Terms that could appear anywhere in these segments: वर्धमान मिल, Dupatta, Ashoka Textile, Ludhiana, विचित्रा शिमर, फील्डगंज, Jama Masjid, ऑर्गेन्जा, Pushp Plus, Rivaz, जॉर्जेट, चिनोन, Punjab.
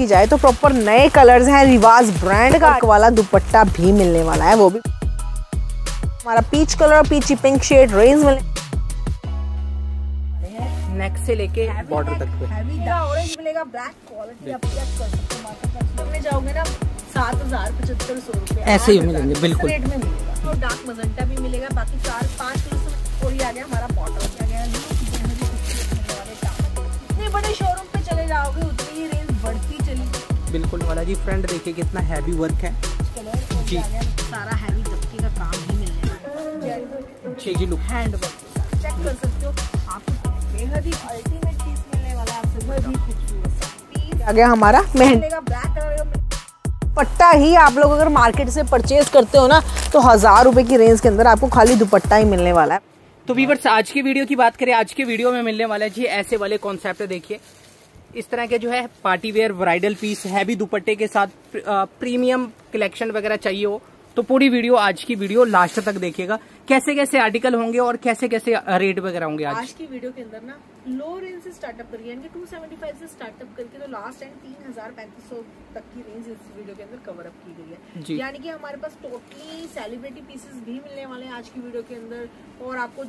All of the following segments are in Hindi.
की जाए तो प्रॉपर नए कलर्स हैं। रिवाज ब्रांड का वाला दुपट्टा भी मिलने वाला है, वो भी हमारा पीच कलर और पीची पिंक शेड रेंज में। नेक से लेके बॉर्डर तक पे ऑरेंज मिलेगा, ब्लैक क्वालिटी आप चेक कर सकते हो। मार्केट में जाओगे ना 7,075 ऐसे ही मिलेंगे, बिल्कुल रेट में मिलेगा। तो डार्क मजेंटा भी मिलेगा, बाकी 4-5 कलर और ये आ गया हमारा बॉर्डर आ गया। इतने बड़े शोरूम पे चले जाओगे उतनी ही रेंज बढ़ती चली जाएगी। बिल्कुल वाला जी फ्रेंड देखिए कितना हैवी वर्क है, सारा हैवी जबकि का काम ही मिलने वाला है। जी लुक हैंड वर्क चेक कर सकते हो आप, बेहद ही अल्टीमेट चीज मिलने वाला है आपको, बहुत ही खूबसूरत पीस आ गया हमारा मेहंदी का ब्लैक कलर दुपट्टा ही। आप लोग अगर मार्केट से परचेज करते हो ना तो 1,000 रुपए की रेंज के अंदर आपको खाली दुपट्टा ही मिलने वाला है। तो व्यूअर्स आज की वीडियो की बात करें, आज के वीडियो में मिलने वाला है जी ऐसे वाले कॉन्सेप्ट। देखिए इस तरह के जो है party wear bridal piece heavy दुपट्टे के साथ प्रीमियम कलेक्शन वगैरह चाहिए हो तो पूरी वीडियो आज की वीडियो लास्ट तक देखिएगा, कैसे कैसे आर्टिकल होंगे और कैसे कैसे रेट वगैरह होंगे। आज की वीडियो के अंदर ना लो रेंज से स्टार्टअप करिए, 275 से स्टार्टअप करके तो लास्ट एंड 3,000-3,500 तक की रेंज इस वीडियो के अंदर कवर अप की गई है। यानी कि हमारे पास टोटली सेलिब्रिटी पीसेस भी मिलने वाले हैं आज की वीडियो के अंदर, और आपको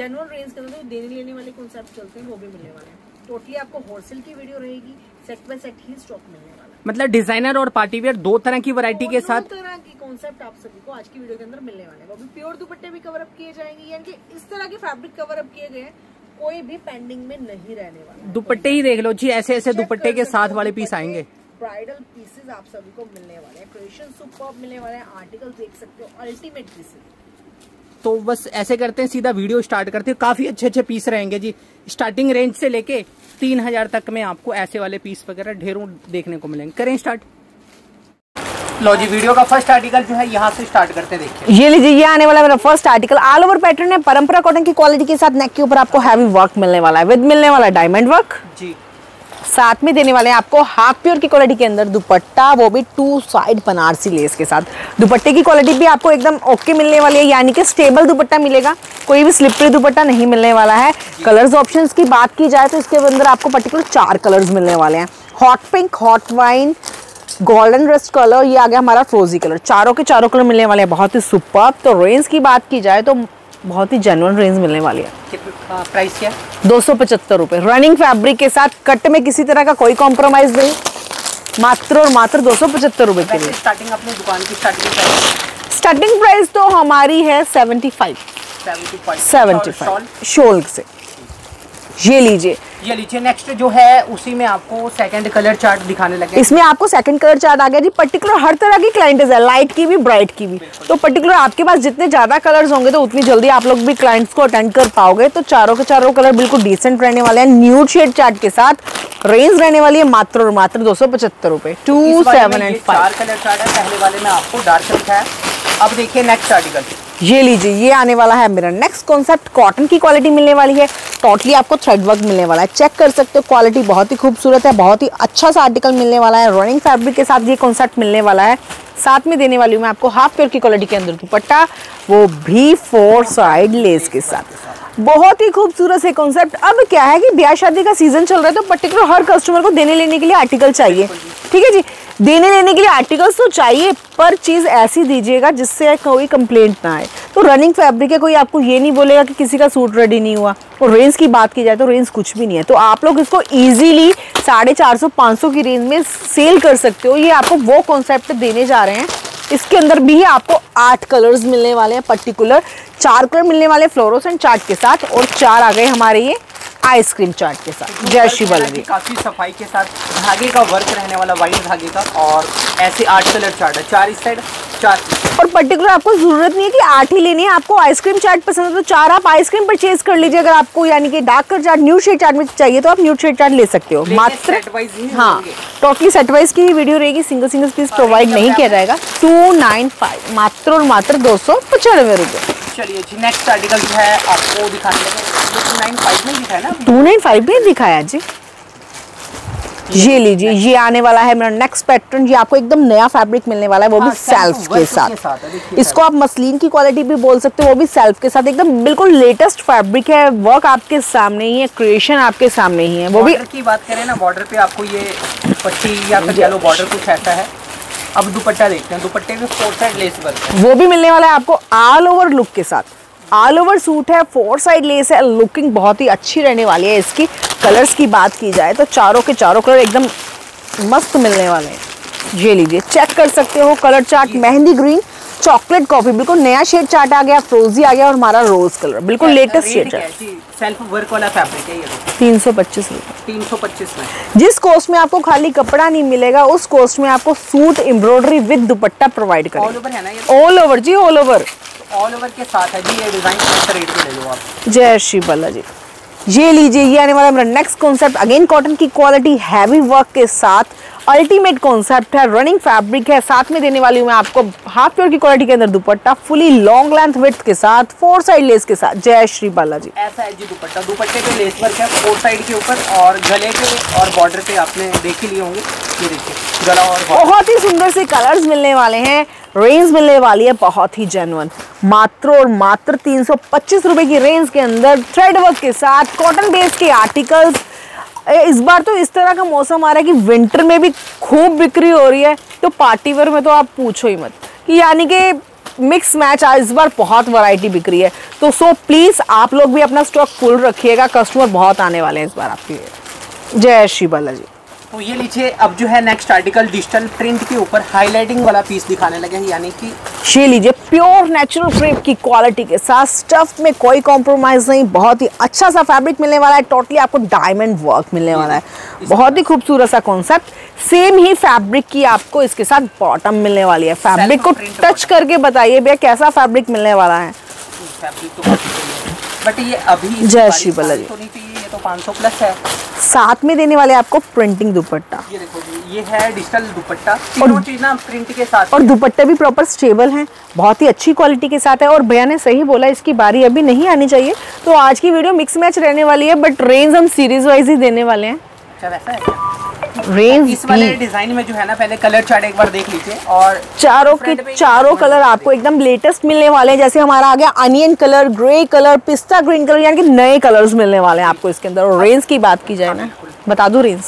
जनरल रेंज के अंदर देने लेने वाले कॉन्सेप्ट चलते हैं वो भी मिलने वाले हैं। टोटली आपको होलसेल की वीडियो रहेगी, सेट बाय सेट ही स्टॉक मिलने वाला है। मतलब डिजाइनर और पार्टीवेयर दो तरह की वैरायटी के साथ तरह की कॉन्सेप्ट आप सभी को आज की वीडियो के अंदर मिलने वाले हैं। वो भी प्योर दुपट्टे भी कवर अप किए जाएंगे, यानी कि इस तरह के फैब्रिक कवर अप किए गए हैं, कोई भी पेंडिंग में नहीं रहने वाला। दुपट्टे ही देख लो जी, ऐसे ऐसे दुपट्टे के साथ वाले पीस आएंगे, ब्राइडल पीसेज आप सभी को मिलने वाले हैं, क्रिएशन सुपर्ब मिलने वाले हैं, आर्टिकल देख सकते हो अल्टीमेट पीसेज। तो बस ऐसे करते हैं सीधा वीडियो स्टार्ट करते हैं। काफी अच्छे अच्छे पीस रहेंगे जी, स्टार्टिंग रेंज से लेके 3,000 तक में आपको ऐसे वाले पीस वगैरह ढेरों देखने को मिलेंगे। करें स्टार्ट। लो जी वीडियो का फर्स्ट आर्टिकल जो है यहाँ से स्टार्ट करते हैं। देखिए ये लीजिए, ये आने वाला मेरा first article all over pattern है, परंपरा कॉटन की क्वालिटी के साथ। नेक के ऊपर आपको हैवी वर्क मिलने वाला है, विद मिलने वाला डायमंड वर्क जी, साथ में देने वाले हैं आपको हाफ प्योर की क्वालिटी के अंदर दुपट्टा, वो भी 2 साइड बनारसी लेस के साथ। दुपट्टे की क्वालिटी भी आपको एकदम ओके मिलने वाली है, यानी कि स्टेबल दुपट्टा मिलेगा, कोई भी स्लिपरी दुपट्टा नहीं मिलने वाला है। कलर्स ऑप्शंस की बात की जाए तो इसके अंदर आपको पर्टिकुलर 4 कलर्स मिलने वाले हैं, hot pink, hot wine, golden rust colour, ये आ गया हमारा फ्रोजी कलर। चारों के चारों कलर मिलने वाले हैं, बहुत ही सुपर्ब। तो रेंज की बात की जाए तो बहुत ही जेन्युइन रेंज मिलने वाली है। कितना प्राइस है? 275 रुपए, रनिंग फैब्रिक के साथ, कट में किसी तरह का कोई कॉम्प्रोमाइज नहीं, मात्र और मात्र 275 रुपए के लिए। स्टार्टिंग अपनी दुकान की स्टार्टिंग प्राइस तो हमारी है 75 शॉल से। ये लीजिए नेक्स्ट जो है उसी में आपको सेकंड कलर चार्ट दिखाने लगे। इसमें आपको सेकंड कलर चार्ट आ गया जी, पर्टिकुलर हर तरह की क्लाइंट्स है, लाइट की भी, ब्राइट की भी। तो पर्टिकुलर आपके पास जितने ज्यादा कलर्स होंगे तो उतनी जल्दी आप लोग भी क्लाइंट्स को अटेंड कर पाओगे। तो चारों के चारों कलर बिल्कुल डिसेंट रहने वाले हैं, न्यूड शेड चार्ट के साथ। रेंज रहने वाली है मात्र और मात्र 275 रुपए, 275 कलर चार्ट है। पहले वाले में आपको डार्क दिखाया, अब देखिए नेक्स्ट आर्टिकल। ये लीजिए, ये आने वाला है मेरा नेक्स्ट कॉन्सेप्ट, कॉटन की क्वालिटी मिलने वाली है, टोटली आपको थ्रेड वर्क मिलने वाला है। चेक कर सकते हो, क्वालिटी बहुत ही खूबसूरत है, बहुत ही अच्छा सा आर्टिकल मिलने वाला है। रनिंग फैब्रिक के साथ ये कॉन्सेप्ट मिलने वाला है, साथ में देने वाली हूँ मैं आपको हाफ प्योर की क्वालिटी के अंदर दुपट्टा, वो भी 4 साइड लेस के साथ। बहुत ही खूबसूरत से कॉन्सेप्ट। अब क्या है कि ब्याह शादी का सीजन चल रहा है तो पर्टिकुलर हर कस्टमर को देने लेने के लिए आर्टिकल चाहिए, ठीक है जी। देने लेने के लिए आर्टिकल्स तो चाहिए, पर चीज़ ऐसी दीजिएगा जिससे कोई कंप्लेंट ना आए। तो रनिंग फैब्रिक है, कोई आपको ये नहीं बोलेगा कि किसी का सूट रेडी नहीं हुआ। और रेंज की बात की जाए तो रेंज कुछ भी नहीं है, तो आप लोग इसको इजीली 450-500 की रेंज में सेल कर सकते हो। ये आपको वो कॉन्सेप्ट देने जा रहे हैं। इसके अंदर भी आपको 8 कलर्स मिलने वाले हैं, पर्टिकुलर 4 कलर मिलने वाले फ्लोरोसेंट चार्ट के साथ, और 4 आ गए हमारे ये आइसक्रीम चाट के साथ। जय श्री बल्लभ। काफी सफाई के साथ धागे का वर्क रहने वाला, वाइट धागे का, और ऐसे 8 कलर चाट है, 4 इस साइड 4। और पर्टिकुलर आपको जरूरत नहीं है कि 8 ही लेने हैं। आपको आइसक्रीम चाट पसंद है तो 4 आप आइसक्रीम परचेज कर लीजिए। अगर आपको यानी कि dark colour chart, new shade chart में चाहिए तो आप न्यू शेड चाट ले सकते हो। मात्र हाँ, टोटली सेट वाइज की वीडियो रहेगी, सिंगल पीस प्रोवाइड नहीं किया जाएगा। 295 मात्र और मात्र 295 रुपए। चलिए जी नेक्स्ट आर्टिकल जो है आपको दिखाने लगे। 295 में दिखाया ना, 295 में दिखाया जी। ये लीजिए, ये आने वाला है मेरा नेक्स्ट पैटर्न। ये आपको एकदम नया फैब्रिक मिलने वाला है, वो भी सेल्फ के साथ। इसको आप मसलिन की क्वालिटी भी बोल सकते हो, वो भी सेल्फ के साथ। एकदम बिल्कुल लेटेस्ट फैब्रिक है, वर्क आपके सामने ही है, क्रिएशन आपके सामने ही है। वो भी की बात करें ना, बॉर्डर पे आपको ये पट्टी या फिर येलो बॉर्डर कुछ ऐसा है। अब दुपट्टा देखते हैं, दुपट्टे में फोर साइड लेस वर्क है, वो भी मिलने वाला है आपको ऑल ओवर लुक के साथ। ऑल ओवर सूट है, फोर साइड लेस है, लुकिंग बहुत ही अच्छी रहने वाली है। इसकी कलर्स की बात की जाए तो चारों के चारों कलर एकदम मस्त मिलने वाले हैं। ये लीजिए, चेक कर सकते हो colour chart. Mehndi green, chocolate coffee, बिल्कुल नया शेड चार्ट आ गया, फ्रोजी आ गया और हमारा रोज कलर, बिल्कुल लेटेस्ट शेड है। सेल्फ वर्क वाला फैब्रिक है ये, 325 रुपए, 325 में। जिस कॉस्ट में आपको खाली कपड़ा नहीं मिलेगा, उस कॉस्ट में आपको suit embroidery with dupatta provide करेगा। ऑल ओवर है ना ये? ऑल ओवर जी, ऑल ओवर के साथ है जी। ये डिजाइन रेट पे ले लो आप। जय श्री बाला जी। ये लीजिए, ये आने वाला मेरा नेक्स्ट कॉन्सेप्ट। अगेन कॉटन की क्वालिटी, हैवी वर्क के साथ, अल्टीमेट कॉन्सेप्ट है, रनिंग फैब्रिक है। साथ में देने वाली हूँ मैं आपको हाफ प्योर की क्वालिटी के अंदर दुपट्टा, फुली लॉन्ग लेंथ विड्थ के साथ, फोर साइड लेस के साथ। जय श्री बालाजी। ऐसा है जी दुपट्टा, दुपट्टे पे लेस वर्क है फोर साइड के ऊपर और गले पे और बॉर्डर पे आपने देख ही लिए होंगे। ये देखिए गला और बहुत ही सुंदर से कलर्स मिलने वाले हैं। रेंज मिलने वाली है बहुत ही जेन्युइन, मात्र और मात्र 325 रुपए की रेंज के अंदर, थ्रेड वर्क के साथ, कॉटन बेस के आर्टिकल्स। इस बार तो इस तरह का मौसम आ रहा है कि विंटर में भी खूब बिक्री हो रही है, तो पार्टी वेयर में तो आप पूछो ही मत। यानी कि मिक्स मैच आज इस बार बहुत वैरायटी बिक्री है, तो सो प्लीज़ आप लोग भी अपना स्टॉक फुल रखिएगा, कस्टमर बहुत आने वाले हैं इस बार आपके लिए। जय श्री बाला जी। तो ये लीजिए, अब जो है नेक्स्ट आर्टिकल डिजिटल प्रिंट के ऊपर हाईलाइटिंग वाला पीस दिखाने लगे हैं। यानी कि ये लीजिए, प्योर नेचुरल क्रेप की क्वालिटी के साथ, स्टफ में कोई कॉम्प्रोमाइज नहीं, बहुत ही अच्छा सा फैब्रिक मिलने वाला है। टोटली आपको डायमंड वर्क मिलने वाला है, बहुत ही खूबसूरत सा कॉन्सेप्ट। सेम ही फैब्रिक की आपको इसके साथ बॉटम मिलने वाली है। फैब्रिक को टच करके बताइए भैया कैसा फैब्रिक मिलने वाला है। बट ये अभी जय श्री बाला जी, ये तो 500 प्लस है। साथ में देने वाले आपको प्रिंटिंग दुपट्टा, ये देखो जी, ये है डिजिटल दुपट्टा। तीनों चीज ना प्रिंट के साथ और दुपट्टे भी प्रॉपर स्टेबल हैं, बहुत ही अच्छी क्वालिटी के साथ है। और भैया ने सही बोला, इसकी बारी अभी नहीं आनी चाहिए, तो आज की वीडियो मिक्स मैच रहने वाली है, बट रेंज हम सीरीज वाइज ही देने वाले हैं। अच्छा, वैसा है रेंज। इस वाले डिजाइन में जो है ना, पहले कलर चार्ट एक बार देख लीजिए और चारों के चारों कलर आपको एकदम लेटेस्ट मिलने वाले हैं। जैसे हमारा आ गया अनियन कलर, ग्रे कलर, पिस्ता ग्रीन कलर, यानी कि नए कलर्स मिलने वाले हैं आपको इसके अंदर। और रेंज की बात की जाए ना, बता दूं रेंज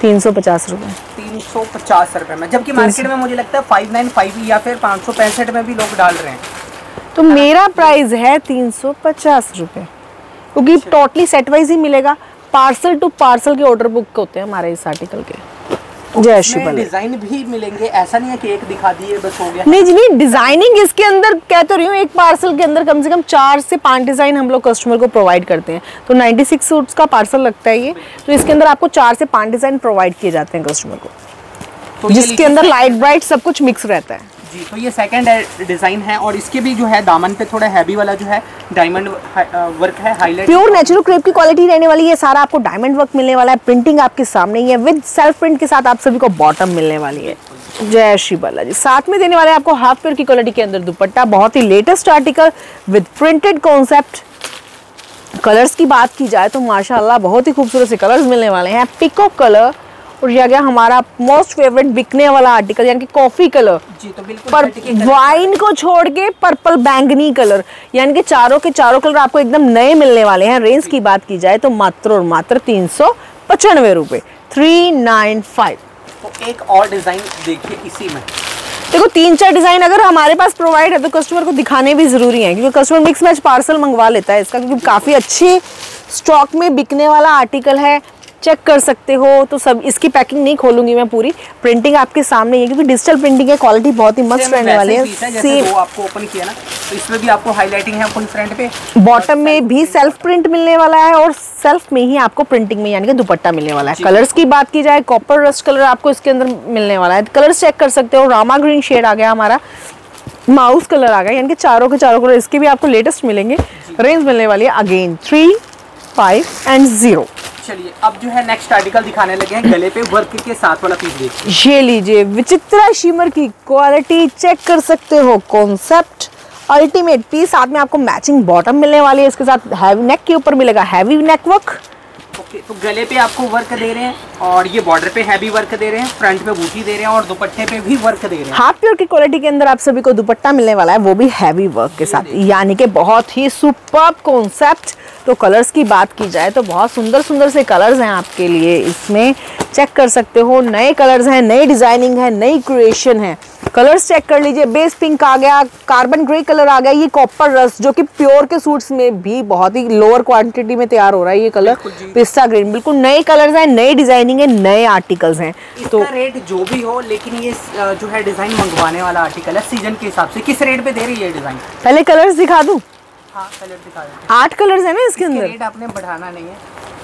350 रुपए, 350 रुपए में, जबकि मार्केट में मुझे लगता है 595 या फिर 565 में भी लोग डाल रहे हैं। तो मेरा प्राइस है 350 रुपए, क्योंकि टोटली सेट वाइज ही मिलेगा। पार्सल टू पार्सल के ऑर्डर बुक होते हैं हमारे इस आर्टिकल के। जय श्री बाला। डिजाइन भी मिलेंगे, ऐसा नहीं है कि एक दिखा दिए बस हो गया। नहीं जी, डिजाइनिंग इसके अंदर कह तो रही हूँ, एक पार्सल के अंदर कम से कम 4 से 5 डिजाइन हम लोग कस्टमर को प्रोवाइड करते हैं। तो 96 सूट्स का पार्सल लगता है ये, तो इसके अंदर आपको 4 से 5 डिजाइन प्रोवाइड किए जाते हैं कस्टमर को, तो जिसके अंदर लाइट ब्राइट सब कुछ मिक्स रहता है जी। तो ये सेकंड डिजाइन है और इसके भी जो है दामन पे थोड़ा हैवी वाला जो है डायमंड वर्क है, हाईलाइट। प्योर नेचुरल क्रेप की क्वालिटी रहने वाली है, सारा आपको डायमंड वर्क मिलने वाला है, प्रिंटिंग आपके सामने ही है, विद सेल्फ प्रिंट के साथ आप सभी को बॉटम मिलने वाली है। जय श्री बाला जी। साथ में देने वाले आपको हाफ प्योर की क्वालिटी के अंदर दुपट्टा, बहुत ही latest article with printed concept. Colours की बात की जाए तो माशाल्लाह बहुत ही खूबसूरत से कलर्स मिलने वाले हैं। पिको कलर और यह गया हमारा मोस्ट फेवरेट बिकने वाला आर्टिकल, यानी कि कॉफी कलर जी। तो बिल्कुल वाइन को छोड़ के पर्पल बैंगनी कलर, यानी कि चारों के चारों कलर आपको एकदम नए मिलने वाले हैं। रेंज की बात की जाए तो मात्र और मात्र 395 रुपये, 395। तो एक और डिजाइन देखिए इसी में, देखो 3-4 डिजाइन अगर हमारे पास प्रोवाइड है तो कस्टमर को दिखाने भी जरूरी है, क्योंकि कस्टमर मिक्स मैच पार्सल मंगवा लेता है इसका, क्योंकि काफी अच्छी स्टॉक में बिकने वाला आर्टिकल है। चेक कर सकते हो। तो सब इसकी पैकिंग नहीं खोलूंगी मैं पूरी, प्रिंटिंग आपके सामने है, क्योंकि डिजिटल प्रिंटिंग है, क्वालिटी बहुत ही मस्त रहने वाली है। सेम आपको ओपन किया ना, तो इसमें भी आपको हाईलाइटिंग है फुल फ्रंट पे, बॉटम में भी सेल्फ प्रिंट मिलने वाला है और सेल्फ में ही आपको प्रिंटिंग में यानी कि दुपट्टा मिलने वाला है। कलर्स की बात की जाए, कॉपर रस्ट कलर आपको इसके अंदर मिलने वाला है। कलर चेक कर सकते हो, रामा ग्रीन शेड आ गया हमारा, माउस कलर आ गया, यानी कि चारों के चारों कलर इसके भी आपको लेटेस्ट मिलेंगे। रेंज मिलने वाली है अगेन 350। चलिए अब जो है नेक्स्ट आर्टिकल दिखाने लगे हैं, गले पे वर्क के साथ वाला पीस देखिए। ये लीजिए, विचित्रा शिमर की क्वालिटी, चेक कर सकते हो कॉन्सेप्ट, अल्टीमेट पीस। साथ में आपको मैचिंग बॉटम मिलने वाली है इसके साथ, हैवी नेक के ऊपर मिलेगा हैवी नेक वर्क। तो तो गले पे आपको वर्क दे रहे हैं और ये बॉर्डर पे हैवी वर्क दे रहे हैं, फ्रंट पे बूटी दे रहे हैं और दुपट्टे पे भी वर्क दे रहे हैं। हाफ प्योर की क्वालिटी के अंदर आप सभी को दुपट्टा मिलने वाला है, वो भी हैवी वर्क के साथ, यानी कि बहुत ही सुपर्ब कॉन्सेप्ट। तो कलर्स की बात की जाए तो बहुत सुंदर सुंदर से कलर्स हैं आपके लिए, इसमें चेक कर सकते हो, नए कलर्स हैं, नई डिजाइनिंग है, नई क्रिएशन है। कलर्स चेक कर लीजिए, बेस पिंक आ गया, कार्बन ग्रे कलर आ गया, ये कॉपर रस्ट जो कि प्योर के सूट्स में भी बहुत ही लोअर क्वांटिटी में तैयार हो रहा है, ये कलर पिस्ता ग्रीन, बिल्कुल नए कलर्स हैं, नई डिजाइनिंग है, नए आर्टिकल्स हैं। तो रेट जो भी हो, लेकिन ये जो है डिजाइन मंगवाने वाला आर्टिकल है, सीजन के हिसाब से किस रेट पे दे रही है डिजाइन? पहले कलर्स दिखा दूं। हाँ, कलर दिखा दूं। 8 कलर्स है ना इसके अंदर, रेट आपने बढ़ाना नहीं है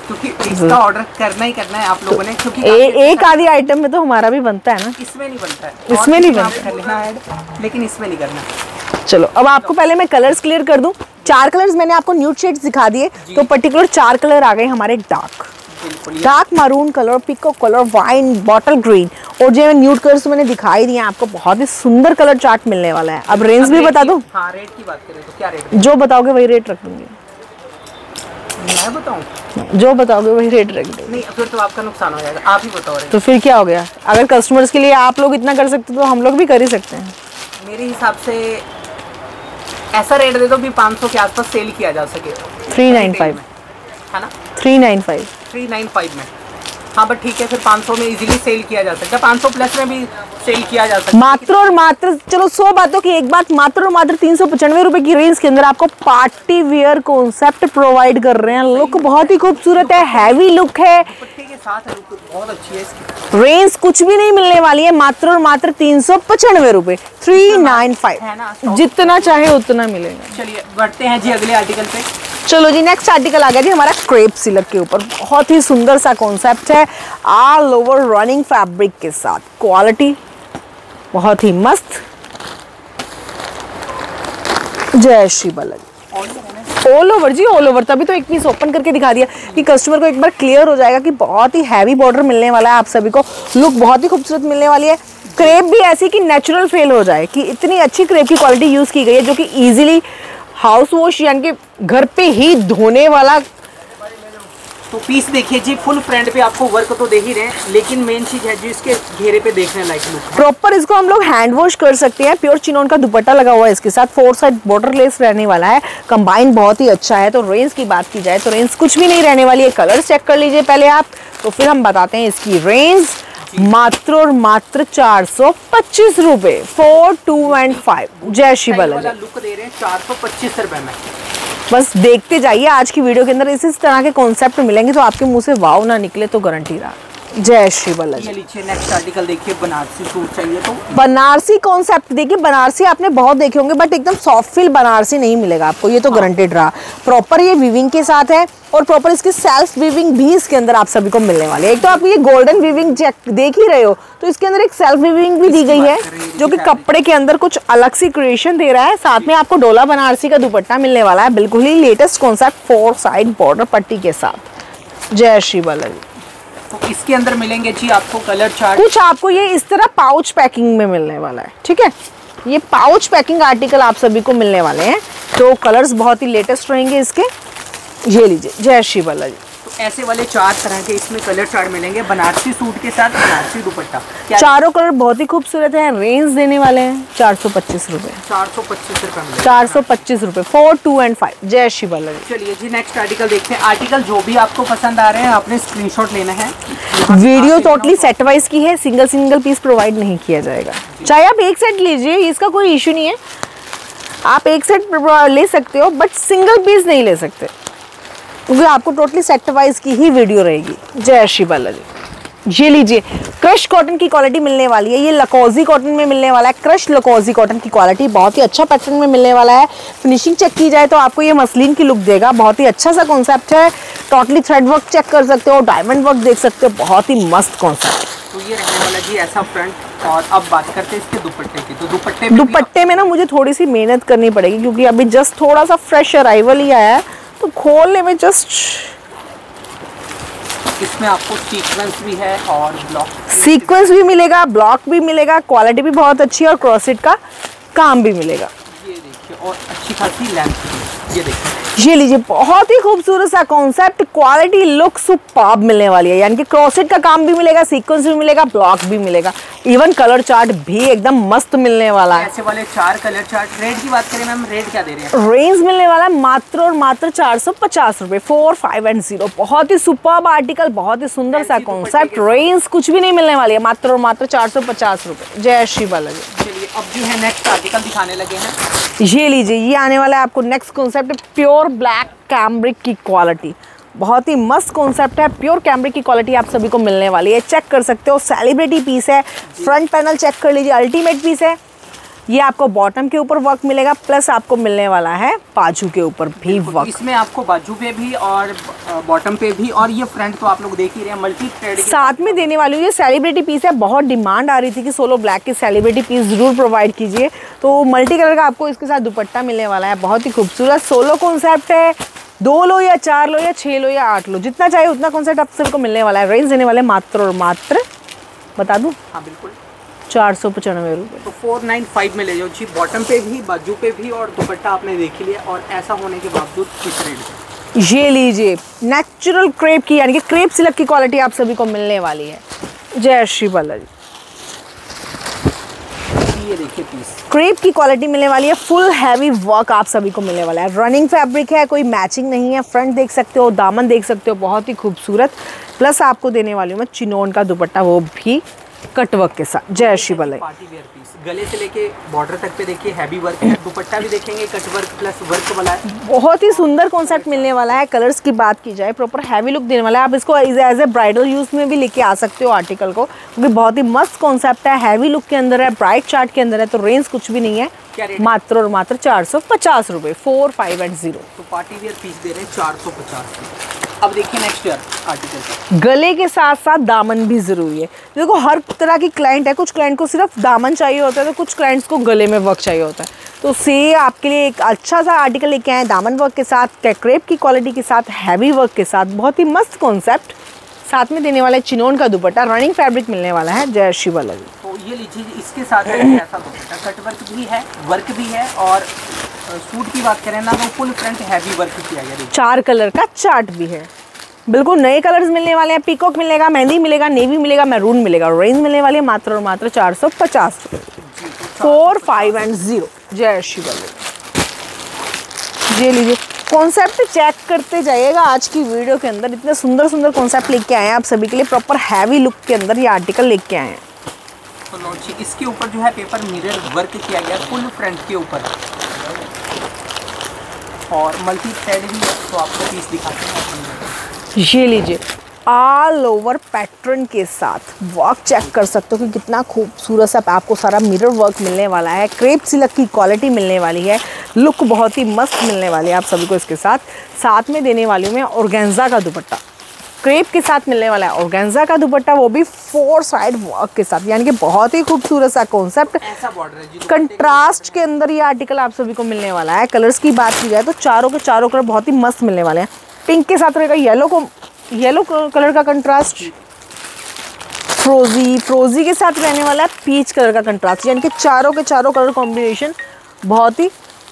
क्योंकि इसका ऑर्डर करना ही करना है आप लोगों ने, क्योंकि एक आधी आइटम में तो हमारा भी बनता है ना, इसमें नहीं बनता है, इसमें नहीं बनता है, लेकिन इसमें नहीं करना। चलो अब आपको पहले मैं कलर्स क्लियर कर दूं। 4 कलर्स मैंने आपको न्यूड शेड्स दिखा दिए, तो पर्टिकुलर 4 कलर आ गए हमारे, dark maroon colour, peacock colour, wine bottle green, और जो न्यूड कलर्स मैंने दिखाई दिए, आपको बहुत ही सुंदर कलर चार्ट मिलने वाला है। अब रेंज भी बता दो। हाँ, रेट की बात करें तो क्या रेट? जो बताओगे वही रेट रख दूंगी। मैं बताऊं? जो बताओगे वही रेट रख दो। नहीं, फिर तो आपका नुकसान हो जाएगा, आप ही बताओ रेट। तो फिर क्या हो गया, अगर कस्टमर्स के लिए आप लोग इतना कर सकते हो तो हम लोग भी कर ही सकते हैं। मेरे हिसाब से ऐसा रेट दे दो भी 500 के आसपास सेल किया जा सके। 395 है ना? 395 में। हाँ बट ठीक है, फिर 500 में इजीली सेल किया जा सकता है, 500 प्लस में भी सेल किया जा सकता है। मात्र और मात्र, चलो 100 बातों की एक बात, मात्र और मात्र 395 रुपए की रेंज के अंदर आपको पार्टी वियर कॉन्सेप्ट प्रोवाइड कर रहे हैं। लुक बहुत ही खूबसूरत है, हैवी लुक है, बहुत अच्छी है इसकी। रेंज कुछ भी नहीं मिलने वाली है, मात्र और मात्र 395 रुपए, 395, जितना चाहे उतना मिलेगा। चलिए बढ़ते हैं जी अगले आर्टिकल पे। चलो जी, नेक्स्ट आर्टिकल आ गया जी हमारा क्रेप सिल्क के ऊपर। बहुत ही सुंदर सा कॉन्सेप्ट है, ऑल ओवर रनिंग फैब्रिक के साथ, क्वालिटी बहुत ही मस्त। जय श्री बल्लभ। ऑल ओवर जी, ऑल ओवर, तभी तो एक पीस ओपन करके दिखा दिया कि कस्टमर को एक बार क्लियर हो जाएगा कि बहुत ही हैवी बॉर्डर मिलने वाला है आप सभी को। लुक बहुत ही खूबसूरत मिलने वाली है, क्रेप भी ऐसी कि नेचुरल फेल हो जाए, कि इतनी अच्छी क्रेप की क्वालिटी यूज की गई है, जो कि ईजिली हाउस वॉश यानी कि घर पे ही धोने वाला। तो पीस देखिए जी, फुल फ्रंट पे आपको वर्क तो दे ही रहे हैं, लेकिन मेन चीज है जी इसके घेरे पे देखने लायक लुक। प्रॉपर इसको हम लोग हैंड वॉश कर सकते हैं, प्योर चिनोन का दुपट्टा लगा हुआ है इसके साथ, 4 साइड बॉर्डरलेस रहने वाला है, कंबाइन बहुत ही अच्छा है। तो रेंज की बात की जाए तो रेंज कुछ भी नहीं रहने वाली है। कलर चेक कर लीजिए पहले आप, तो फिर हम बताते हैं इसकी रेंज। मात्र और मात्र 425 रुपए, 425। जय श्री बल्लभ। लुक दे रहे हैं 425 रुपए में। बस देखते जाइए, आज की वीडियो के अंदर इस तरह के कॉन्सेप्ट मिलेंगे, तो आपके मुंह से वाव ना निकले तो गारंटी रहा। जय श्री बल्लभ। नेक्स्ट आर्टिकल देखिए, बनारसी सूट चाहिए तो बनारसी कॉन्सेप्ट देखिए। बनारसी आपने बहुत देखे होंगे, बट एकदम सॉफ्ट फील बनारसी नहीं मिलेगा आपको, ये तो गारंटेड रहा। प्रॉपर ये वीविंग के साथ है, और प्रॉपर इसकी सेल्फ वीविंग भी इसके अंदर आप सभी को मिलने वाली है। एक तो आप ये गोल्डन वीविंग देख ही रहे हो, तो इसके अंदर एक सेल्फ वीविंग भी दी गई है, जो कि कपड़े के अंदर कुछ अलग सी क्रिएशन दे रहा है। साथ में आपको डोला बनारसी का दुपट्टा मिलने वाला है, बिल्कुल ही लेटेस्ट कॉन्सेप्ट, 4 साइड बॉर्डर पट्टी के साथ। जय श्री बल्लभ। तो इसके अंदर मिलेंगे जी आपको कलर चार्ट, कुछ आपको ये इस तरह पाउच पैकिंग में मिलने वाला है। ठीक है, ये पाउच पैकिंग आर्टिकल आप सभी को मिलने वाले हैं, तो कलर्स बहुत ही लेटेस्ट रहेंगे इसके। ये लीजिए, जय श्री बल्लभ। तो ऐसे वाले 4 तरह के इसमें कलर चार्ट मिलेंगे, बनारसी सूट के साथ बनारसी दुपट्टा, चारों कलर बहुत ही खूबसूरत है। रेंज देने वाले हैं 425 रुपए, 425 रुपए, 425 रुपए, 425। जय श्री बल्लभ। चलिए जी नेक्स्ट आर्टिकल देखते हैं। आर्टिकल जो भी आपको पसंद आ रहे हैं आपने स्क्रीनशॉट लेना है। वीडियो टोटली सेट वाइज की है, सिंगल सिंगल पीस प्रोवाइड नहीं किया जाएगा, चाहे आप एक सेट लीजिए, इसका कोई इश्यू नहीं है, आप एक सेट ले सकते हो, बट सिंगल पीस नहीं ले सकते, क्योंकि आपको टोटली सेट वाइज की ही वीडियो रहेगी। जय श्री बल्लभ। ये लीजिए, क्रश कॉटन की क्वालिटी मिलने वाली है, ये लकोजी कॉटन में मिलने वाला है। क्रश लकोजी कॉटन की क्वालिटी बहुत ही अच्छा पैटर्न में मिलने वाला है। फिनिशिंग चेक की जाए तो आपको ये मसलिन की लुक देगा, बहुत ही अच्छा सा कॉन्सेप्ट है। टोटली थ्रेड वर्क चेक कर सकते हो, डायमंड वर्क देख सकते हो, बहुत ही मस्त कॉन्सेप्ट। तो ये रहने वाला जी ऐसा फ्रंट, और अब बात करते हैं इसके दुपट्टे की। तो दुपट्टे में ना मुझे थोड़ी सी मेहनत करनी पड़ेगी, क्योंकि अभी जस्ट थोड़ा सा फ्रेश अराइवल ही आया है, तो खोलने में जस्ट। इसमें आपको सीक्वेंस भी है और ब्लॉक, सीक्वेंस भी मिलेगा, ब्लॉक भी मिलेगा, क्वालिटी भी बहुत अच्छी है, और क्रॉसेट का काम भी मिलेगा। ये देखिए, और अच्छी खासी लेंथ भी है। ये देखिए, ये लीजिए, बहुत ही खूबसूरत सा कॉन्सेप्ट, क्वालिटी, लुक सुपर्ब मिलने वाली है। यानी कि क्रॉसेट का काम भी मिलेगा, सीक्वेंस भी मिलेगा, ब्लॉक भी मिलेगा, इवन कलर चार्ट भी एकदम मस्त मिलने वाला है। ऐसे वाले चार कलर चार्ट। रेट की बात करें मैम, रेट क्या दे रहे हैं? रेंज मिलने वाला है मात्र और मात्र 450 रुपए, 4, 5 एंड 0। बहुत ही सुपर्ब आर्टिकल, बहुत ही सुंदर सा कॉन्सेप्ट, रेंज कुछ भी नहीं मिलने वाली है, मात्र और मात्र 450 रुपए। जय श्री बालाजी। चलिए अब जो है नेक्स्ट आर्टिकल दिखाने लगे हैं, ये लीजिए, ये आने वाला है आपको next concept, pure black cambric की क्वालिटी। बहुत ही मस्त कॉन्सेप्ट है, प्योर कैम्ब्रिक की क्वालिटी आप सभी को मिलने वाली है। चेक कर सकते हो, सेलिब्रिटी पीस है, फ्रंट पैनल चेक कर लीजिए, अल्टीमेट पीस है। ये आपको बॉटम के ऊपर वर्क मिलेगा, प्लस आपको मिलने वाला है बाजू के ऊपर भी वर्क। इसमें आपको बाजू पे भी और बॉटम पे भी, और ये फ्रंट तो आप लोग देख ही रहे हैं, मल्टी थ्रेड साथ में देने वाली। ये सेलिब्रिटी पीस है, बहुत डिमांड आ रही थी कि सोलो ब्लैक के सेलिब्रिटी पीस जरूर प्रोवाइड कीजिए, तो मल्टी कलर का आपको इसके साथ दुपट्टा मिलने वाला है। बहुत ही खूबसूरत सोलो कॉन्सेप्ट है, 2 लो या 4 लो या 6 लो या 8 लो, जितना चाहिए उतना कॉन्सेप्ट आप सबको मिलने वाला है। रेंज देने वाले मात्र और मात्र, बता दूँ? हाँ बिल्कुल, 495 रुपये। तो 495 में ले जाओ जी, बॉटम पे भी, बाजू पे भी, और दुपट्टा आपने देख लिया, और ऐसा होने के बावजूद किस रेट? ये लीजिए, नेचुरल क्रेप की, यानी कि क्रेप सिल्क की क्वालिटी आप सभी को मिलने वाली है। जय श्री बालाजी। ये देखिए पीस, क्रेप की क्वालिटी मिलने वाली है, फुल हैवी वर्क आप सभी को मिलने वाला है। रनिंग फैब्रिक है, कोई मैचिंग नहीं है। फ्रंट देख सकते हो, दामन देख सकते हो, बहुत ही खूबसूरत। प्लस आपको देने वाली हूँ मैं चिनोन का दुपट्टा, वो भी कटवर्क के साथ। जय Shri Balaji. Party wear piece, गले से लेके बॉर्डर तक पे देखिए हैवी वर्क है, दुपट्टा भी देखेंगे कटवर्क प्लस वर्क वाला है। बहुत ही सुंदर कॉन्सेप्ट मिलने वाला है। कलर्स की बात की जाए, प्रॉपर हैवी लुक देने वाला है। आप इसको एज ए ब्राइडल यूज में भी लेके आ सकते हो आर्टिकल को, क्योंकि बहुत ही मस्त कॉन्सेप्ट है, हैवी लुक के अंदर है, ब्राइट चार्ट के अंदर है, तो रेंज कुछ भी नहीं है, मात्र और मात्र 450 रुपए, 4, 5 एंड 0। तो पार्टी वेयर पीस दे रहे हैं 450। अब देखिए नेक्स्ट आर्टिकल, गले के साथ साथ दामन भी जरूरी है। देखो हर तरह की क्लाइंट है, कुछ क्लाइंट को सिर्फ दामन चाहिए होता है, तो कुछ क्लाइंट्स को गले में वर्क चाहिए होता है। तो से आपके लिए एक अच्छा सा आर्टिकल लेके आए, दामन वर्क के साथ, क्रेप की क्वालिटी के साथ, हैवी वर्क के साथ, बहुत ही मस्त कॉन्सेप्ट। साथ में देने वाला है चिनोन का दुपट्टा, रनिंग फैब्रिक मिलने वाला है। जय श्री बालाजी। तो ये लीजिए, इसके साथ ऐसा दुपट्टा, कट वर्क भी है, वर्क भी है, और सूट की बात करें ना तो फुल फ्रंट हैवी वर्क किया गया, चार कलर का चार्ट भी है। बिल्कुल नए कलर्स मिलने वाले हैं, पीकॉक मिलेगा, मेहंदी मिलेगा, नेवी मिलेगा, मैरून मिलेगा। रेंज मिलने वाली है मात्र और मात्र 450 रुपये, 4, 5 एंड 0। जय श्री बालाजी। ये लीजिए, कॉन्सेप्ट चेक करते जाइएगा। आज की वीडियो के अंदर इतने सुंदर सुंदर कॉन्सेप्ट लेके आए हैं आप सभी के लिए, प्रॉपर हैवी लुक के अंदर ये आर्टिकल लेके आए हैं। तो लॉन्ची, इसके ऊपर जो है पेपर मिरर वर्क किया गया फुल फ्रंट के ऊपर, और मल्टी थ्रेड भी है, तो आपको पीस दिखाते हैं। ये लीजिए, ऑल ओवर पैटर्न के साथ वर्क, चेक कर सकते हो कि कितना खूबसूरत सा आपको सारा मिरर वर्क मिलने वाला है। क्रेप सिल्क की क्वालिटी मिलने वाली है, लुक बहुत ही मस्त मिलने वाली है आप सभी को। इसके साथ साथ में देने वाली हूँ मैं ऑर्गेन्जा का दुपट्टा, क्रेप के साथ मिलने वाला है ऑर्गेन्जा का दुपट्टा, वो भी 4 साइड वर्क के साथ। यानी कि बहुत ही खूबसूरत सा कॉन्सेप्ट, कंट्रास्ट के अंदर ये आर्टिकल आप सभी को मिलने वाला है। कलर्स की बात की जाए तो चारों के चारों कलर बहुत ही मस्त मिलने वाले हैं। पिंक के साथ रहेगा येलो कलर का कंट्रास्ट, फ्रोजी के साथ रहने वाला है पीच कलर का कंट्रास्ट। यानी कि चारों के चारों कलर कॉम्बिनेशन बहुत ही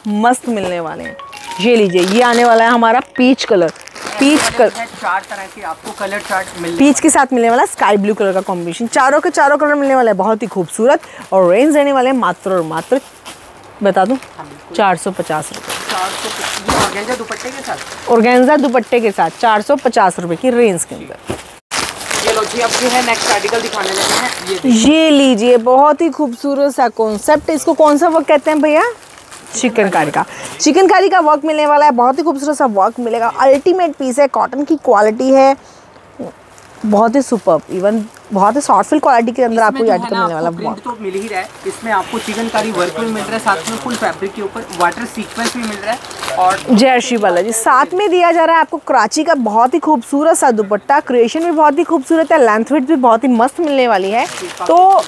मस्त मिलने वाले हैं। ये लीजिए, ये आने वाला है हमारा पीच कलर, पीच कलर, 4 तरह के आपको कलर चार्ट मिलेगा। पीच के साथ मिलने वाला स्काई ब्लू कलर का कॉम्बिनेशन, चारों के चारों कलर मिलने वाला है, बहुत ही खूबसूरत। और रेंज रहने वाले मात्र और मात्र, बता दूँ, 450 रुपये। ऑर्गेन्जा दुपट्टे के साथ, ऑर्गेन्जा दुपट्टे के साथ 450 रुपये की रेंज के अंदर। अब जो है नेक्स्ट आर्टिकल दिखाने लगे हैं, ये लीजिए, बहुत ही खूबसूरत सा कॉन्सेप्ट। इसको कौन सा वर्क कहते हैं भैया? चिकनकारी का, चिकनकारी का वर्क मिलने वाला है, बहुत ही खूबसूरत सा वर्क मिलेगा। अल्टीमेट पीस है, कॉटन की क्वालिटी है, बहुत ही सुपर्ब, इवन बहुत ही सॉफ्ट फिल क्वालिटी के अंदर आपको आर्टिकल मिलने वाला है। प्रिंट तो मिल ही रहा है, इसमें आपको चिकनकारी वर्क भी मिल रहा है, साथ में फुल फैब्रिक के ऊपर वाटर सीक्वेंस भी मिल रहा है। और जय श्री बालाजी। साथ में दिया जा रहा है आपको कराची का बहुत ही खूबसूरत सा दुपट्टा, क्रिएशन भी बहुत ही खूबसूरत है, लेंथ विड्थ भी बहुत ही मस्त मिलने वाली है। तो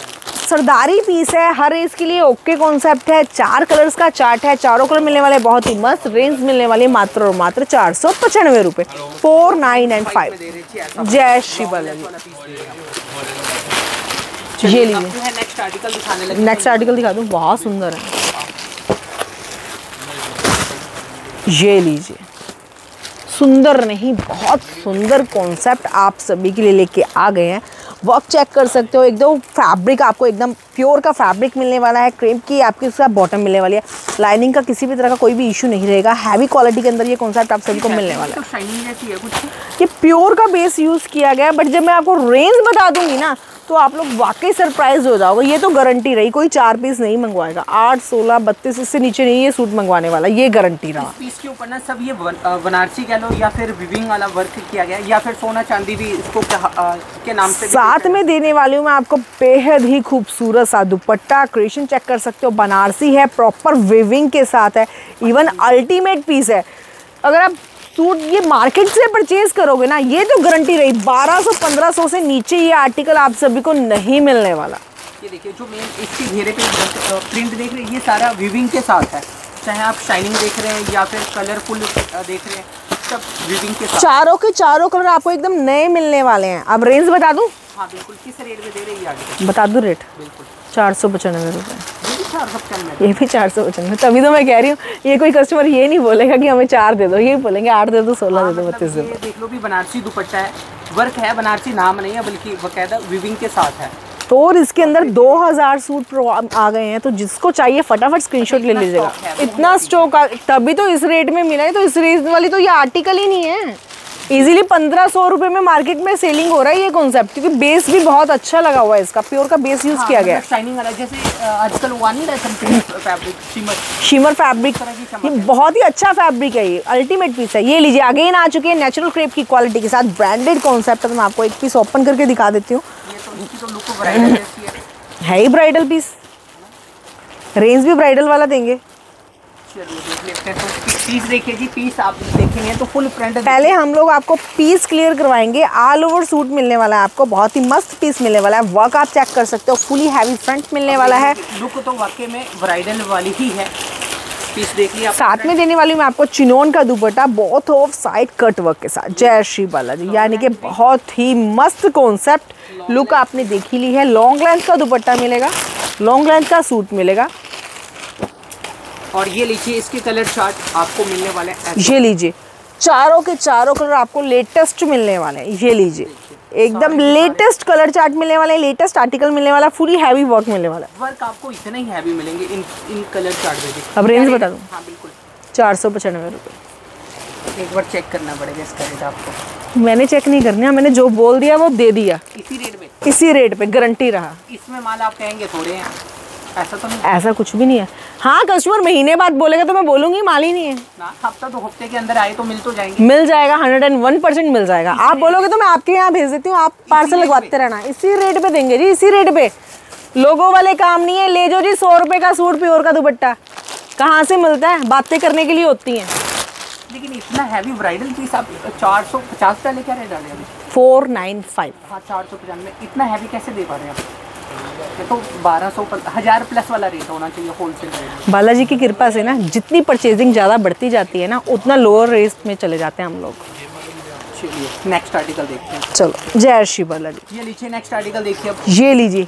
सरदारी पीस है, हर एज के लिए ओके कॉन्सेप्ट है, 4 कलर्स का चार्ट है, चारों कलर मिलने वाले, बहुत ही मस्त। रेंज मिलने वाली मात्र और मात्र 495 रुपये, 4, 9 एंड 5। जय श्री बालाजी। ये लीजिए, नेक्स्ट आर्टिकल दिखा दूँ, बहुत सुंदर है। ये लीजिए, सुंदर नहीं बहुत सुंदर कॉन्सेप्ट आप सभी के लिए लेके आ गए हैं। वर्क चेक कर सकते हो, एकदम फैब्रिक आपको एकदम प्योर का फैब्रिक मिलने वाला है। क्रेप की आपके उसका बॉटम मिलने वाली है, लाइनिंग का किसी भी तरह का कोई भी इशू नहीं रहेगा। हैवी क्वालिटी के अंदर ये कॉन्सेप्ट आप सभी को मिलने वाला है। ये प्योर का बेस यूज़ किया गया है, बट जब मैं आपको रेंज बता दूंगी ना तो आप लोग वाकई सरप्राइज हो जाओगे। ये तो गारंटी रही, कोई 4 पीस नहीं मंगवाएगा। 8, 16, 32 इससे नीचे नहीं ये सूट मंगवाने वाला, ये गारंटी रहा। पीस के ऊपर ना सब ये बनारसी कह लो या फिर विविंग वाला वर्क किया गया या फिर सोना चांदी भी इसको के नाम से साथ में देने वाली हूँ मैं आपको। बेहद ही खूबसूरत सा दुपट्टा, क्रेशन चेक कर सकते हो, बनारसी है, प्रॉपर विविंग के साथ है, इवन अल्टीमेट पीस है। अगर आप सूट ये मार्केट से परचेज करोगे ना, ये तो गारंटी रही 1200-1500 से नीचे ये आर्टिकल आप सभी को नहीं मिलने वाला। ये देखिए जो मेन इसकी घेरे पे प्रिंट देख रहे हैं, ये सारा वीविंग के साथ है। चाहे आप शाइनिंग देख रहे हैं या फिर कलरफुल देख रहे हैं, सब वीविंग के साथ। चारों के चारों कलर आपको एकदम नए मिलने वाले हैं। अब रेंज बता दूँ? हाँ बिल्कुल, किस रेट में दे रही है आगे बता दूँ? रेट बिल्कुल 495 रुपये। ये भी 495। तभी तो मैं कह रही हूँ ये कोई कस्टमर ये नहीं बोलेगा कि हमें 4 दे दो, ये बोलेंगे 8 दे दो, 16 दे दो, 32 दे दो। देख लो भी बनारसी दुपट्टा है, वर्क है, बनारसी नाम नहीं है बल्कि बकायदा विविंग के साथ है। तो और इसके अंदर 2000 सूट आ गए हैं, तो जिसको चाहिए फटाफट स्क्रीनशॉट ले लीजिएगा। इतना स्टॉक तभी तो इस रेट में मिला है, तो इस रेट वाली तो ये आर्टिकल ही नहीं है। इजीली 1500 रुपये में मार्केट में सेलिंग हो रहा है ये कॉन्सेप्ट, क्योंकि बेस भी बहुत अच्छा लगा हुआ है इसका, प्योर का बेस यूज किया गया है। शाइनिंग वाला जैसे आजकल फैब्रिक शिमर फैब्रिक, बहुत ही अच्छा फैब्रिक है, ये अल्टीमेट पीस है। ये लीजिए अगेन आ चुके हैं नेचुरल क्रेप की क्वालिटी के साथ, ब्रांडेड कॉन्सेप्ट। मैं आपको एक पीस ओपन करके दिखा देती हूँ, है ही ब्राइडल पीस, रेंज भी ब्राइडल वाला देंगे। पीस देखिए जी, पीस आप देखेंगे तो फुल फ्रंट। पहले हम लोग आपको पीस क्लियर करवाएंगे। ऑल ओवर सूट मिलने वाला है आपको, बहुत ही मस्त पीस मिलने वाला है। वर्क आप चेक कर सकते हो, फुली हैवी फ्रंट मिलने वाला है। लुक तो वाकई में ब्राइडल वाली ही है। पीस देखिए, साथ में देने वाली मैं आपको चिनोन का दुपट्टा, बहुत ऑफ साइड कट वर्क के साथ। जय श्री बालाजी, यानी कि बहुत ही मस्त कॉन्सेप्ट लुक आपने देखी ली है। लॉन्ग लेंथ का दुपट्टा मिलेगा, लॉन्ग लेंथ का सूट मिलेगा। और ये लीजिए इसके कलर चार्ट आपको मिलने वाले हैं। ये लीजिए चारों के चारों कलर आपको लेटेस्ट मिलने वाले हैं। ये लीजिए एकदम लेटेस्ट कलर चार्ट मिलने वाले हैं, लेटेस्ट आर्टिकल मिलने वाला है, फुली हैवी वर्क मिलने वाला है। वर्क आपको इतने ही हैवी मिलेंगे इन कलर चार्ट में। अब रेंज बता दूँ? हाँ बिल्कुल, 495 रुपये। एक बार चेक करना पड़ेगा इसका रेट आपको। मैंने चेक नहीं करना, मैंने जो बोल दिया वो दे दिया। इसी रेट में, इसी रेट पे गारंटी रहा। इसमें माल आप कहेंगे थोड़े हैं, ऐसा तो नहीं, ऐसा कुछ भी नहीं है। हाँ कस्टमर महीने बाद बोलेगा तो मैं बोलूंगी माल ही नहीं है ना, हफ्ता तो हफ्ते के अंदर आए तो मिल तो जाएंगे, मिल जाएगा 101% मिल जाएगा। आप बोलोगे तो मैं आपके यहाँ भेज देती हूँ, आप पार्सल लगवाते रहना। इसी रेट पे देंगे जी, इसी रेट पे। लोगों वाले काम नहीं है, ले जाओ जी 100 रुपये का सूट, प्योर का दुपट्टा। कहाँ से मिलता है, बातें करने के लिए होती है। लेकिन इतना हैवी ब्राइडल पीस आप 450 का लेकर रेट डाले, 495। हाँ 495, इतना हैवी कैसे दे पा रहे हैं आप? तो 1200-1000 प्लस वाला रेट होना चाहिए होलसेल रेट। बालाजी की कृपा से ना जितनी परचेजिंग ज़्यादा बढ़ती जाती है ना, उतना लोअर रेट में चले जाते हैं हम लोग। चलिए नेक्स्ट आर्टिकल देखते हैं। चलो जय श्री बालाजी। ये लीजिए नेक्स्ट आर्टिकल देखिए आप। ये लीजिए